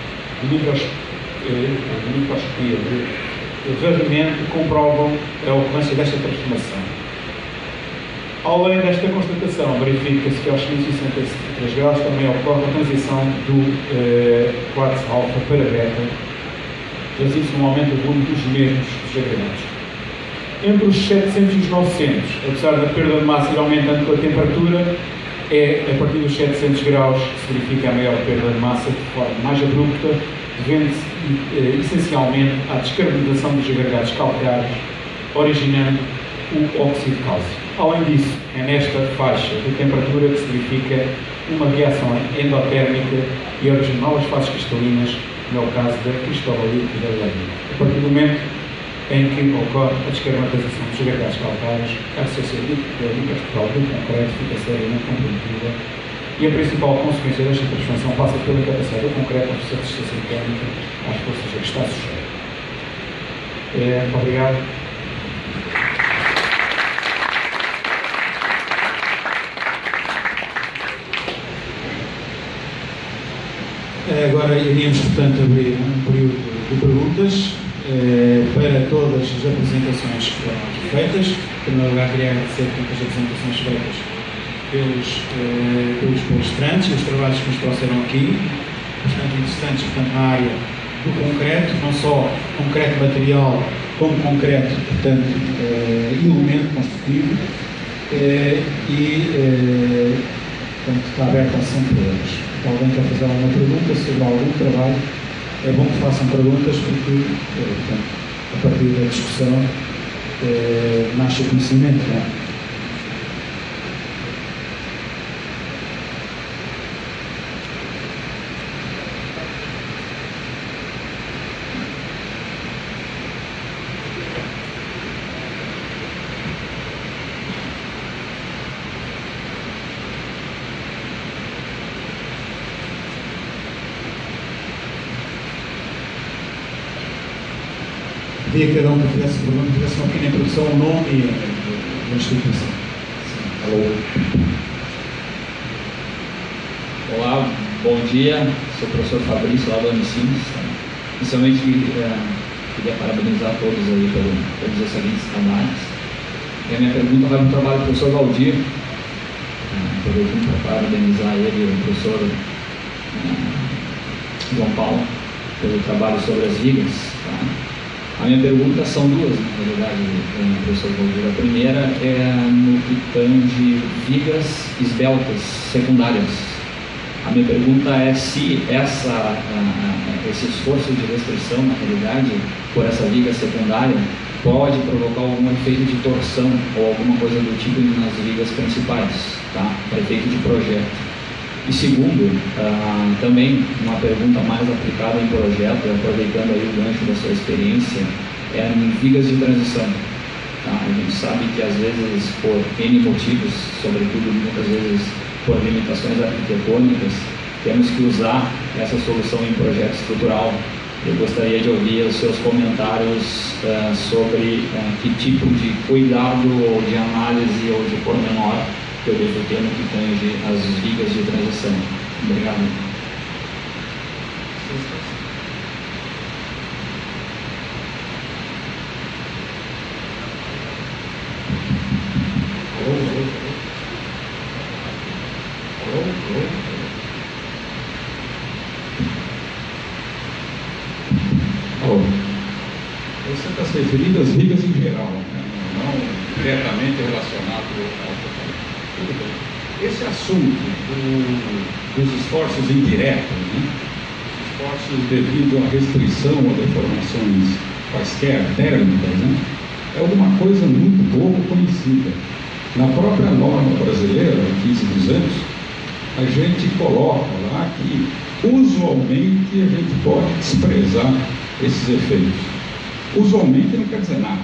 de microscopia de varrimento comprovam a ocorrência desta transformação. Além desta constatação, verifica-se que aos 563 graus também ocorre a transição do quartzo-alfa para beta, trazendo-se um aumento do volume dos mesmos desagradados. Entre os 700 e os 900, apesar da perda de massa ir aumentando com a temperatura, é a partir dos 700 graus que se verifica a maior perda de massa de forma mais abrupta, devendo-se essencialmente à descarbonização dos agregados calcários, originando o óxido de cálcio. Além disso, é nesta faixa de temperatura que se verifica uma reação endotérmica e originam novas fases cristalinas, no caso da cristalolita e da leina, a partir do momento em que ocorre a descarbonização dos agregados calcários, a associação microestrutural do concreto fica seriamente comprometida e a principal consequência desta transformação passa pela capacidade do concreto a oferecer resistência mecânica às forças a que está sujeito. Obrigado. Agora iríamos, portanto, abrir um período de perguntas para todas as apresentações que foram feitas. Em primeiro lugar, queria agradecer tanto as apresentações feitas pelos palestrantes e os trabalhos que nos trouxeram aqui, bastante interessantes, portanto, na área do concreto, não só concreto material, como concreto, portanto, elemento construtivo, portanto, está aberta a ação de todos. Alguém quer fazer alguma pergunta sobre algum trabalho, é bom que façam perguntas porque, portanto, a partir da discussão nasce o conhecimento, não é? E a cada um que fizesse pergunta, fizesse uma pequena introdução, o nome e a instituição. Olá, bom dia. Sou o professor Fabrício, lá do Anicins. Inicialmente, queria parabenizar todos aí pelos excelentes trabalhos. E a minha pergunta vai para o trabalho do professor Valdir. Aproveitando para parabenizar ele e o professor João Paulo pelo trabalho sobre as vigas. Tá? A minha pergunta são duas, na verdade, professor Valdir. A primeira é no que tange vigas esbeltas secundárias. A minha pergunta é se esse esforço de restrição, na realidade, por essa viga secundária, pode provocar algum efeito de torção ou alguma coisa do tipo nas vigas principais, tá? Para efeito de projeto. E segundo, também uma pergunta mais aplicada em projeto, aproveitando aí o gancho da sua experiência, é em vigas de transição. Tá? A gente sabe que às vezes, por N motivos, sobretudo muitas vezes, por limitações arquitetônicas, temos que usar essa solução em projeto estrutural. Eu gostaria de ouvir os seus comentários sobre que tipo de cuidado ou de análise ou de pormenor que eu devo ter no que tange as vigas de transição. Obrigado. Você está se referindo às vigas em geral, né? Não diretamente relacionado ao tudo bem. Esse assunto dos esforços indiretos, né? Esforços devido à restrição ou deformações quaisquer térmicas, né? É alguma coisa muito pouco conhecida. Na própria norma brasileira, 15.200, a gente coloca lá que usualmente a gente pode desprezar esses efeitos. Usualmente não quer dizer nada,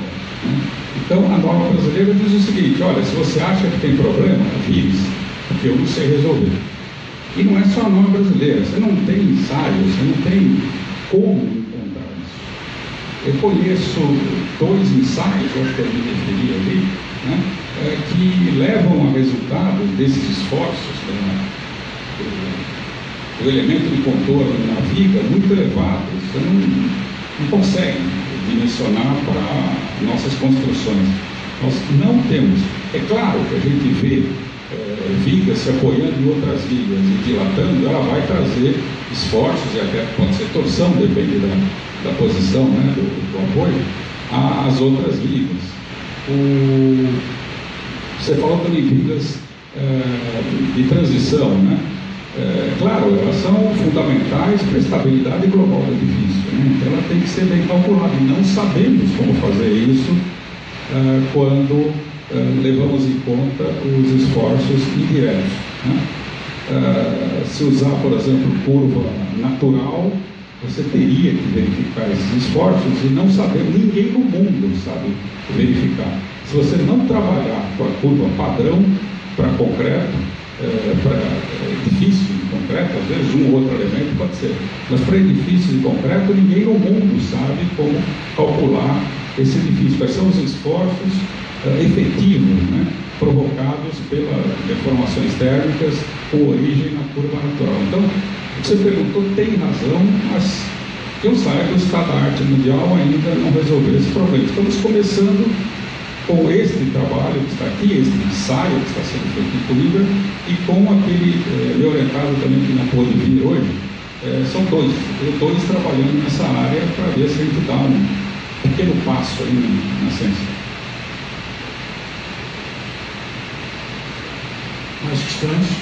né? Então a norma brasileira diz o seguinte: olha, se você acha que tem problema, avise, porque eu não sei resolver. E não é só a norma brasileira, você não tem ensaio, você não tem como encontrar isso. Eu conheço dois ensaios, acho que eu me referi ali, né? Que levam a resultados desses esforços, né? O elemento de contorno na viga muito elevado, você não consegue dimensionar para nossas construções. Nós não temos. É claro que a gente vê vigas se apoiando em outras vigas e dilatando, ela vai trazer esforços e até pode ser torção, depende da posição, né, do apoio, às outras vigas. Você falou também de vigas de transição, né? Claro, elas são fundamentais para a estabilidade global do edifício, né? Então ela tem que ser bem calculada, e não sabemos como fazer isso quando levamos em conta os esforços indiretos, né? Se usar, por exemplo, curva natural, você teria que verificar esses esforços e não saber, ninguém no mundo sabe verificar. Se você não trabalhar com a curva padrão para concreto, para edifícios de concreto, às vezes um ou outro elemento pode ser, mas para edifícios de concreto ninguém no mundo sabe como calcular esse edifício, quais são os esforços efetivos, né, provocados pelas deformações térmicas com origem na curva natural. Então, você perguntou, tem razão, mas que eu saiba, o estado da arte mundial ainda não resolveu esse problema. Estamos começando com este trabalho que está aqui, este ensaio que está sendo feito em Coimbra, e com aquele meu orientado também que não pôde vir hoje, são dois trabalhando nessa área para ver se a gente dá um pequeno passo aí na ciência. Mais questões?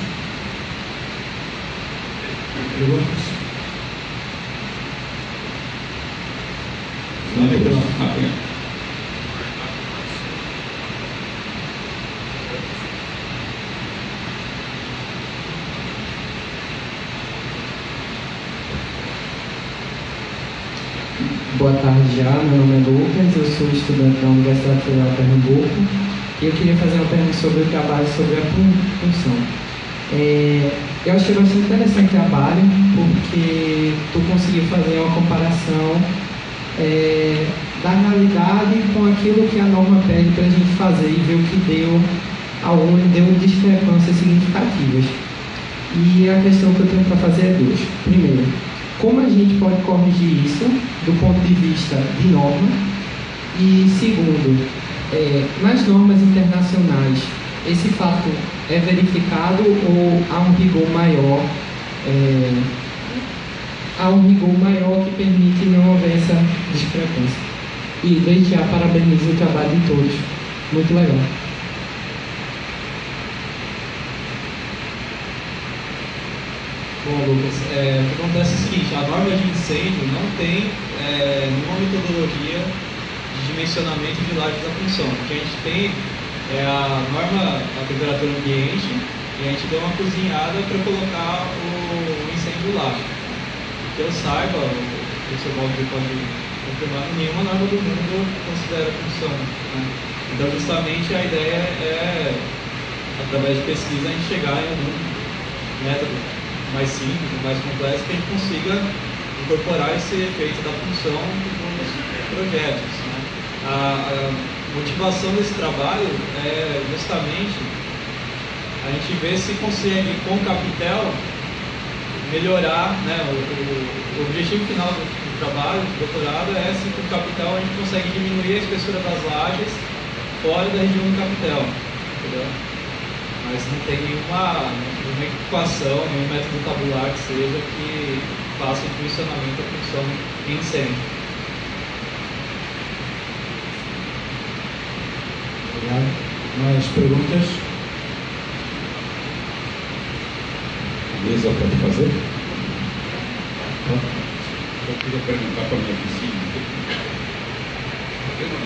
Perguntas? Não, não. Boa tarde, meu nome é Lucas, eu sou estudante da Universidade Federal de Pernambuco e eu queria fazer uma pergunta sobre o trabalho sobre a punção. Eu achei bastante interessante o trabalho porque tu conseguiu fazer uma comparação da realidade com aquilo que a norma pede para a gente fazer e ver o que deu, aonde deu discrepâncias significativas. E a questão que eu tenho para fazer é duas. Primeiro, como a gente pode corrigir isso do ponto de vista de norma? E segundo, nas normas internacionais, esse fato é verificado ou há um rigor maior? Há um rigor maior que permite não haver essa discrepância. E desde já parabenizo o trabalho de todos. Muito legal. Bom, Lucas, o que acontece é o seguinte: a norma de incêndio não tem nenhuma metodologia de dimensionamento de lajes da função. O que a gente tem é a norma da temperatura ambiente e a gente deu uma cozinhada para colocar o incêndio lá. Que eu saiba, o professor Valdir pode confirmar, nenhuma norma do mundo considera a função, né? Então, justamente, a ideia é, através de pesquisa, a gente chegar em algum método mais simples, mais complexo, que a gente consiga incorporar esse efeito da função nos projetos, né? A motivação desse trabalho é justamente a gente ver se consegue, com o capital, melhorar, né? O objetivo final do trabalho, do doutorado, é se com o capital a gente consegue diminuir a espessura das lajes fora da região do capital, entendeu? Mas não tem nenhuma equação, nenhum método tabular que seja que faça o dimensionamento da função em incêndio. Obrigado. Mais perguntas? Beleza, pode fazer? Eu queria perguntar para a minha vizinha.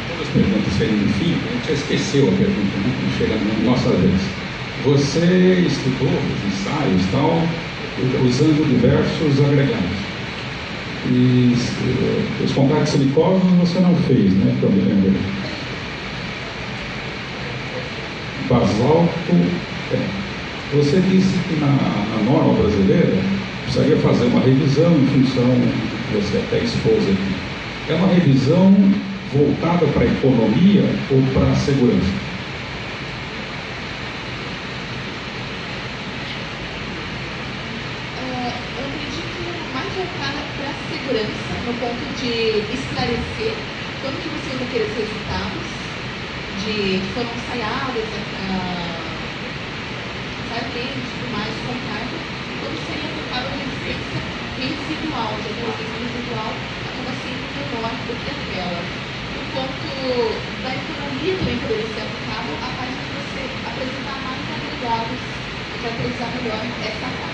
Todas as perguntas serem no fim, a gente já esqueceu a pergunta, né? Chega na nossa vez. Você estudou os ensaios e tal, usando diversos agregados. E os contactos silicosos você não fez, né? Que eu me lembro. Basalto, Você disse que na norma brasileira precisaria fazer uma revisão em função do que você até expôs aqui. É uma revisão voltada para a economia ou para a segurança? No ponto de esclarecer como que você usa aqueles resultados que foram ensaiados, sabendo e tudo mais, contrário, como seria aplicável a licença residual, já que a licença residual acaba sendo menor do que aquela. No ponto da economia também poderia ser aplicável a parte de você apresentar mais agregados e caracterizar melhor essa parte.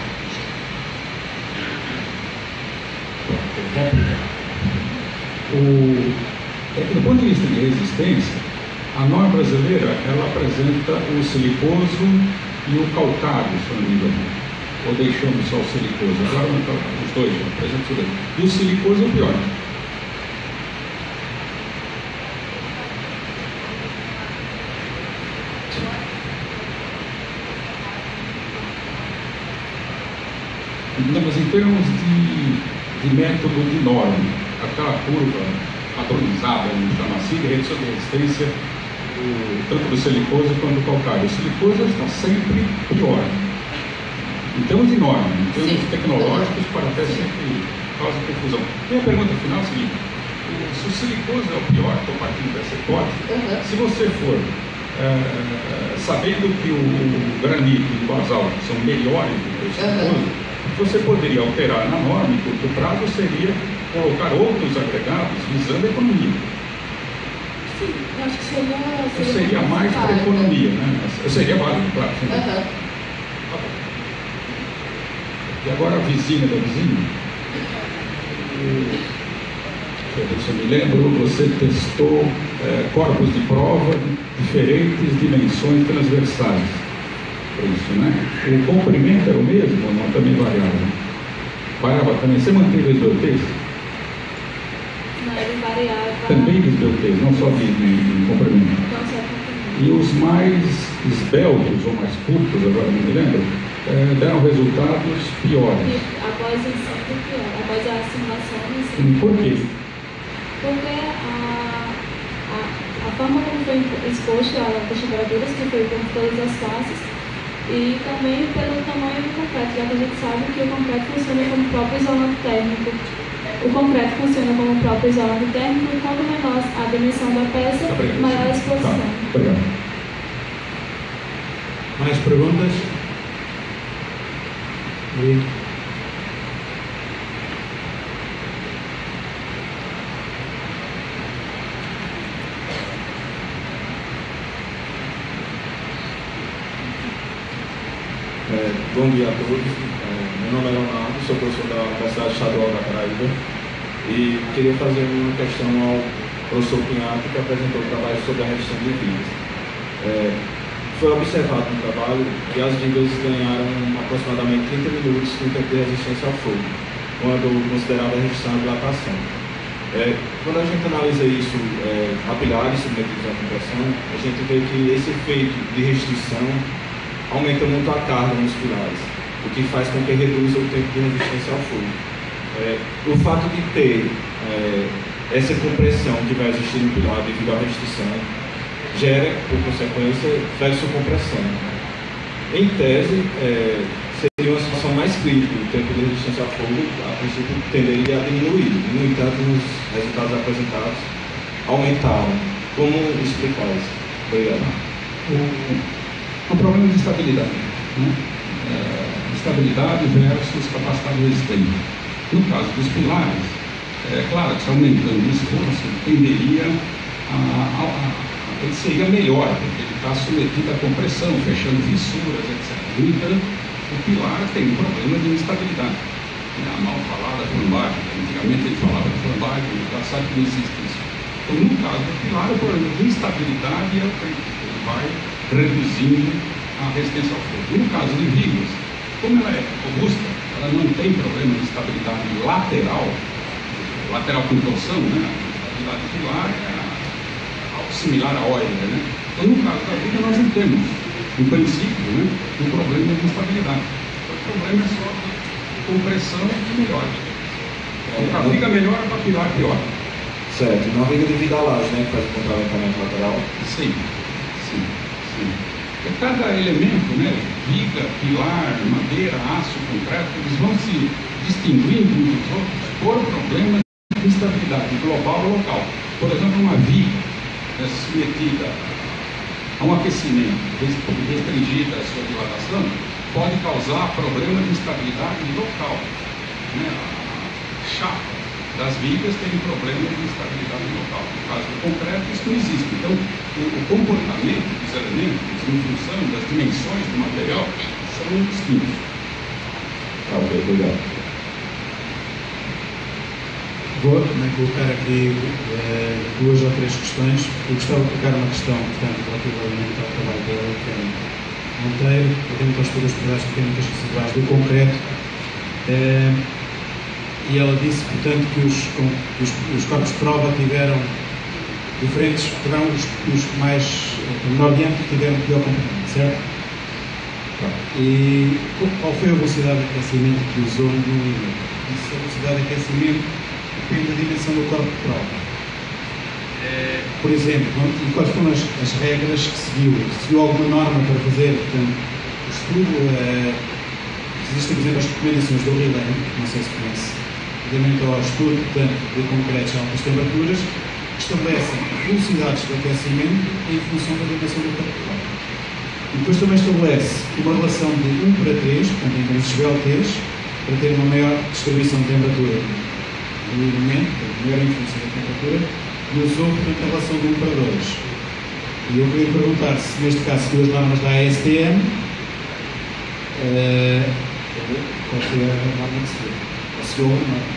Do ponto de vista de resistência, a norma brasileira ela apresenta o silicoso e o calcário, se não me engano. Ou deixamos só o silicoso, agora não está, os dois já apresentam tudo. E o silicoso é o pior. Não, mas em termos de método de norma, aquela curva padronizada, vamos chamar assim, de resistência, tanto do silicoso quanto do calcário. O silicoso está sempre pior. Em termos de norma, em termos tecnológicos, para até sempre causa confusão. Minha pergunta final é a seguinte: se o silicoso é o pior, estou partindo dessa hipótese, se você for sabendo que o granito e o basalto são melhores do que o silicoso, você poderia alterar na norma, porque o prazo seria colocar outros agregados visando a economia. Sim, eu acho que seria mais para a economia, né? Seria válido, claro. E agora a vizinha da vizinha? Se eu me lembro, você testou corpos de prova de diferentes dimensões transversais. Isso, né? O comprimento era o mesmo ou não? Também variava? Variava também. Você manteve a esbeltez? Não, ele variava. Também de esbeltez, não só de comprimento. Não só comprimento. E os mais esbeltos ou mais curtos, agora não me lembro, deram resultados piores. Após a simulação, pior. Após a simulação, sim. Por quê? Porque a forma como foi exposto às temperaturas, que foi com todas as classes, e também pelo tamanho do concreto, já que a gente sabe que o concreto funciona como próprio isolante térmico. O concreto funciona como o próprio isolante térmico e quanto menor a dimensão da peça, maior a exposição. Tá. Obrigado. Mais perguntas? E... Bom dia a todos, meu nome é Leonardo, sou professor da Universidade Estadual da Paraíba e queria fazer uma questão ao professor Pignatta, que apresentou o trabalho sobre a redução de vigas. Foi observado no trabalho que as vigas ganharam aproximadamente 30 minutos no tempo de resistência ao fogo, quando considerada a redução de dilatação. Quando a gente analisa isso a pilares submetidos à compressão, a gente vê que esse efeito de restrição aumenta muito a carga nos pilares, o que faz com que reduza o tempo de resistência ao fogo. O fato de ter essa compressão que vai existir no pilar devido à restrição gera, por consequência, flexocompressão. Em tese, seria uma situação mais crítica, o tempo de resistência ao fogo, a princípio, tenderia a diminuir. No entanto, os resultados apresentados aumentaram. Como explicar isso? Obrigado. O problema de estabilidade, né? Estabilidade versus capacidade resistente. No caso dos pilares, é claro que se aumentando o esforço, tenderia ele seria melhor, porque ele está submetido à compressão, fechando fissuras, etc. No entanto, o pilar tem um problema de instabilidade. A mal falada flambagem, antigamente ele falava de flambagem, no passado não existe isso. Então, no caso do pilar, o problema de instabilidade é o que ele vai reduzindo a resistência ao fogo. No caso de vigas, como ela é robusta, ela não tem problema de estabilidade lateral, lateral com torção, né? A estabilidade pilar é similar à ólica, né? Então, no caso da viga, nós não temos, no princípio, né, um problema de instabilidade. O problema é só de compressão e melhora. A viga melhora, para pilar pior. Certo, na viga de vidalagem, né, que faz o contraventamento lateral? Sim, sim. Cada elemento, né, viga, pilar, madeira, aço, concreto, eles vão se distinguindo uns dos outros por problemas de instabilidade global ou local. Por exemplo, uma viga submetida a um aquecimento restringida à sua dilatação pode causar problemas de instabilidade local. Né? A chapa das vigas tem problemas de instabilidade local. No caso do concreto, isso não existe. Então, o comportamento dos elementos em função das dimensões do material são distintos. Tá, ok, obrigado. Vou também colocar aqui duas ou três questões. Eu gostava de colocar uma questão, portanto, relativamente ao trabalho da Elton Monteiro, atento aos estudos das técnicas residuais do concreto. E ela disse, portanto, que os corpos de prova tiveram diferentes, terão os mais menor diâmetro tiveram pior componente, certo? Tá. E qual foi a velocidade de aquecimento que usou no limite? Isso, a velocidade de aquecimento depende da dimensão do corpo de prova. Por exemplo, e quais foram as regras que seguiu? Seguiu alguma norma para fazer, portanto, o estudo? Existem, por exemplo, as recomendações do Relain, não sei se conhece, devido ao estudo, portanto, de concretos a altas temperaturas, que estabelecem velocidades de aquecimento em função da dimensão do corpo de prova. E depois também estabelece uma relação de 1:3, portanto, em termos de VLTs, para ter uma maior distribuição de temperatura do elemento, maior influência da temperatura, e usou, portanto, a relação de 1:2. E eu queria perguntar se, neste caso, duas normas da ASTM, qual foi a norma que seguiu? A segunda norma.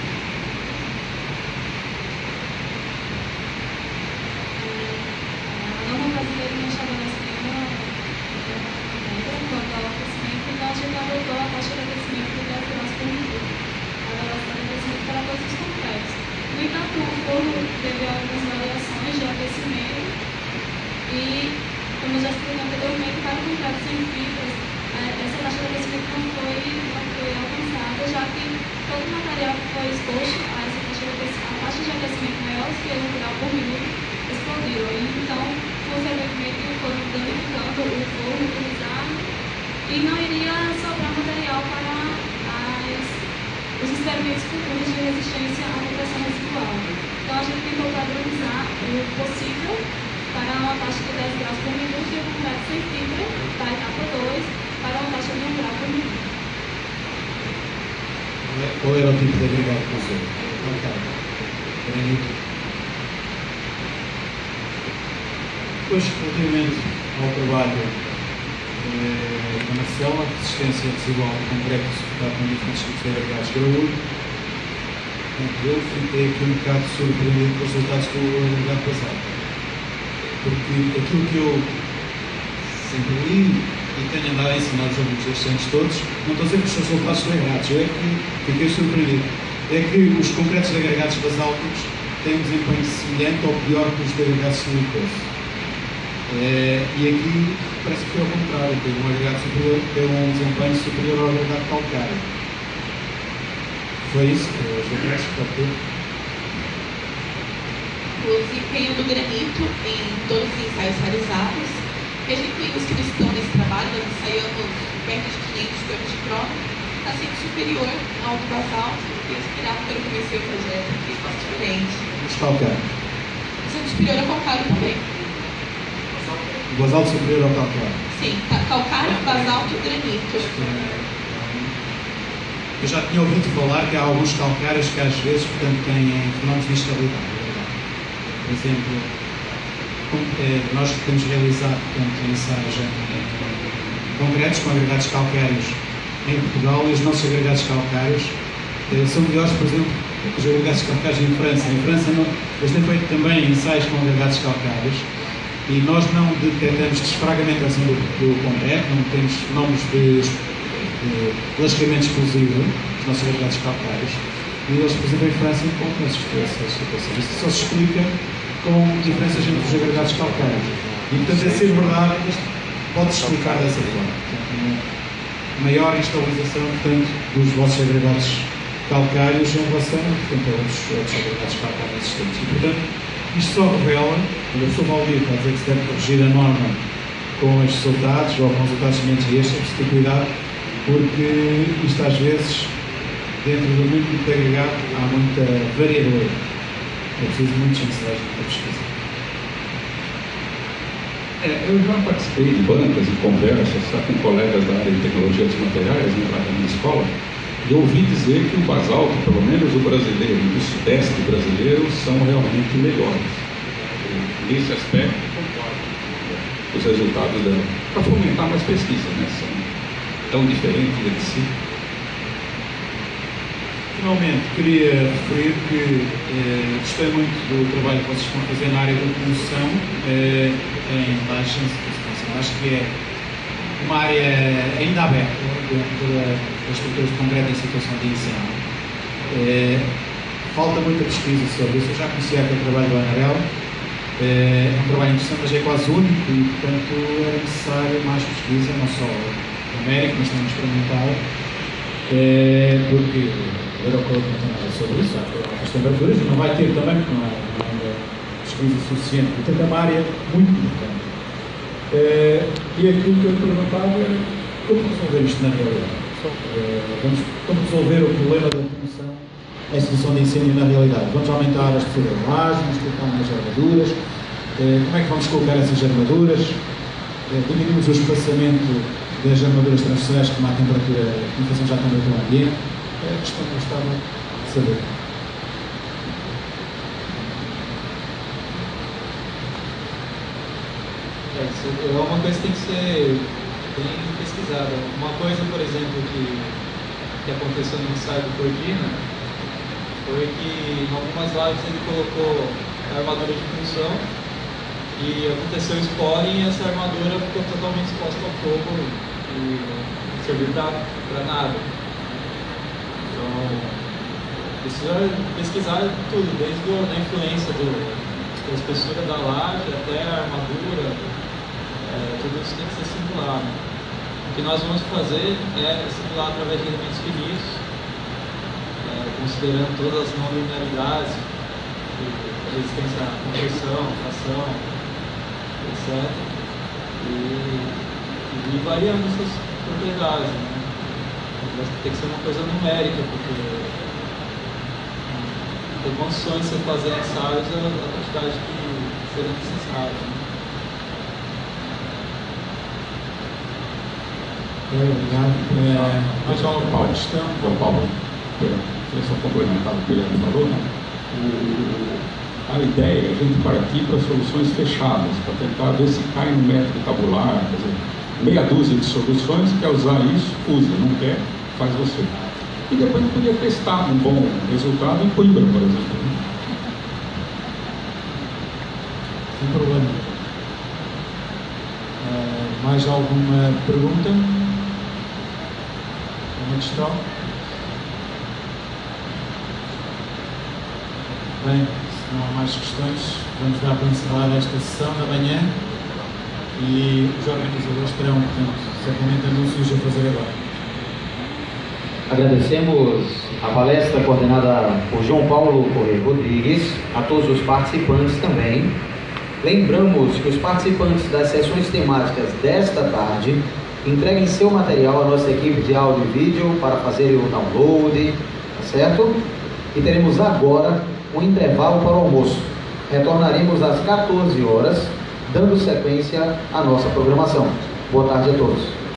Para os experimentos futuros de resistência à gente tentou padronizar o possível para uma taxa de 10 graus por minuto e a quantidade sem fibra da etapa 2 para uma taxa de 1 grau por minuto. Qual era o tipo de agregado que você usou? Depois, relativamente ao trabalho comercial, a resistência desigual de concreto suportado com diferentes tipos de agregados para o uso, eu fiquei aqui um bocado surpreendido com os resultados do agregado passado. Porque aquilo que eu sempre li e tenho andado a ensinar aos alunos destes anos todos, não estou a dizer que os resultados são errados, eu é que fiquei surpreendido. É que os concretos de agregados basálticos têm um desempenho semelhante ou pior que os de agregados silicose. E aqui parece que é ao contrário, tem um agregado superior, tem um desempenho superior ao agregado calcário. Foi isso que eu acho que está tudo. O desempenho do granito em todos os ensaios realizados, e a gente tem os que estão nesse trabalho, nós ensaiamos perto de 500 gramas de cromo, está sendo superior ao do basalto, que eu esperava quando comecei o projeto, que é diferente. Os calcários? Sendo superior ao calcário também. O basalto superior ao calcário? Sim, calcário, basalto e granito. Eu já tinha ouvido falar que há alguns calcários que às vezes, portanto, têm fenómenos de instabilidade. Por exemplo, nós temos realizado, portanto, ensaios concretos com agregados calcários em Portugal e os nossos agregados calcários são melhores, por exemplo, que os agregados calcários em França. Em França, eles têm feito também ensaios com agregados calcários. E nós não detectamos desfragmentação do concreto, não temos fenómenos de lascamento explosivo dos nossos agregados calcários. E eles, por exemplo, em França, encontram essas situações. Isso só se explica com diferenças entre os agregados calcários. E, portanto, a ser verdade, pode-se explicar dessa forma. Maior instabilização, portanto, dos vossos agregados calcários em relação portanto, a outros agregados calcários existentes. E, portanto, isto só revela, quando eu sou Valdir, para dizer que se deve corrigir a norma com estes resultados, ou com resultados semelhantes a estes, é preciso ter cuidado, porque isto às vezes, dentro do mundo muito agregado, há muita variabilidade. É preciso muitos ensaios para pesquisa. Eu já participei de bancas e conversas com colegas da área de tecnologia dos materiais, na escola, e ouvi dizer que o basalto, pelo menos o brasileiro e o sudeste brasileiro, são realmente melhores. Nesse aspecto, os resultados dela. Para fomentar mais pesquisas, né? São tão diferentes de si. Finalmente, queria referir que gostei muito do trabalho que vocês estão a fazer na área da produção, em Relain, acho que é uma área ainda aberta dentro das estruturas de concreto em situação de ensino. Falta muita pesquisa sobre isso. Eu já conhecia aquele trabalho do Anarel, é um trabalho interessante, mas é quase único e, portanto, era necessário mais pesquisa, não só numérica, mas também experimental, porque o Eurocode não tem nada sobre isso, as temperaturas não vai ter também, porque não é pesquisa suficiente. Portanto, é uma área muito importante. E aquilo que eu perguntava era como resolver isto na realidade. Como resolver o problema da promoção em situação de incêndio na realidade? Vamos aumentar as possibilidades, vamos colocar mais armaduras, como é que vamos colocar essas armaduras? Diminuímos o espaçamento das armaduras transversais como a temperatura, em relação já à temperatura ambiente. É a questão que eu gostava de saber. É uma coisa que tem que ser bem pesquisada. Uma coisa, por exemplo, que aconteceu no ensaio do Cordina foi que em algumas lives ele colocou a armadura de função e aconteceu o scoring e essa armadura ficou totalmente exposta ao fogo e não serviu para nada. Então, precisa pesquisar tudo, desde a influência da espessura da laje até a armadura. Tudo isso tem que ser simulado. O que nós vamos fazer é simular através de elementos finitos, considerando todas as não-linearidades, resistência à compressão, tração, etc. E variando essas propriedades. Né? Tem que ser uma coisa numérica, porque ter condições de você fazer ensaios a quantidade que serão necessários. Obrigado. Mas João Paulo, você só complementar o que ele falou, né? A ideia é a gente partir para soluções fechadas, para tentar ver se cai no método tabular, quer dizer, meia dúzia de soluções, quer usar isso, usa, não quer, faz você. E depois a gente podia testar um bom resultado em Coimbra, por exemplo. Sem problema. Mais alguma pergunta? Uma questão? Bem, se não há mais questões, vamos dar para encerrar esta sessão da manhã e os organizadores terão, portanto, certamente anúncios a fazer agora. Agradecemos a palestra coordenada por João Paulo Rodrigues, a todos os participantes também. Lembramos que os participantes das sessões temáticas desta tarde entreguem seu material à nossa equipe de áudio e vídeo para fazer o download, tá certo? E teremos agora um intervalo para o almoço. Retornaremos às 14 horas, dando sequência à nossa programação. Boa tarde a todos.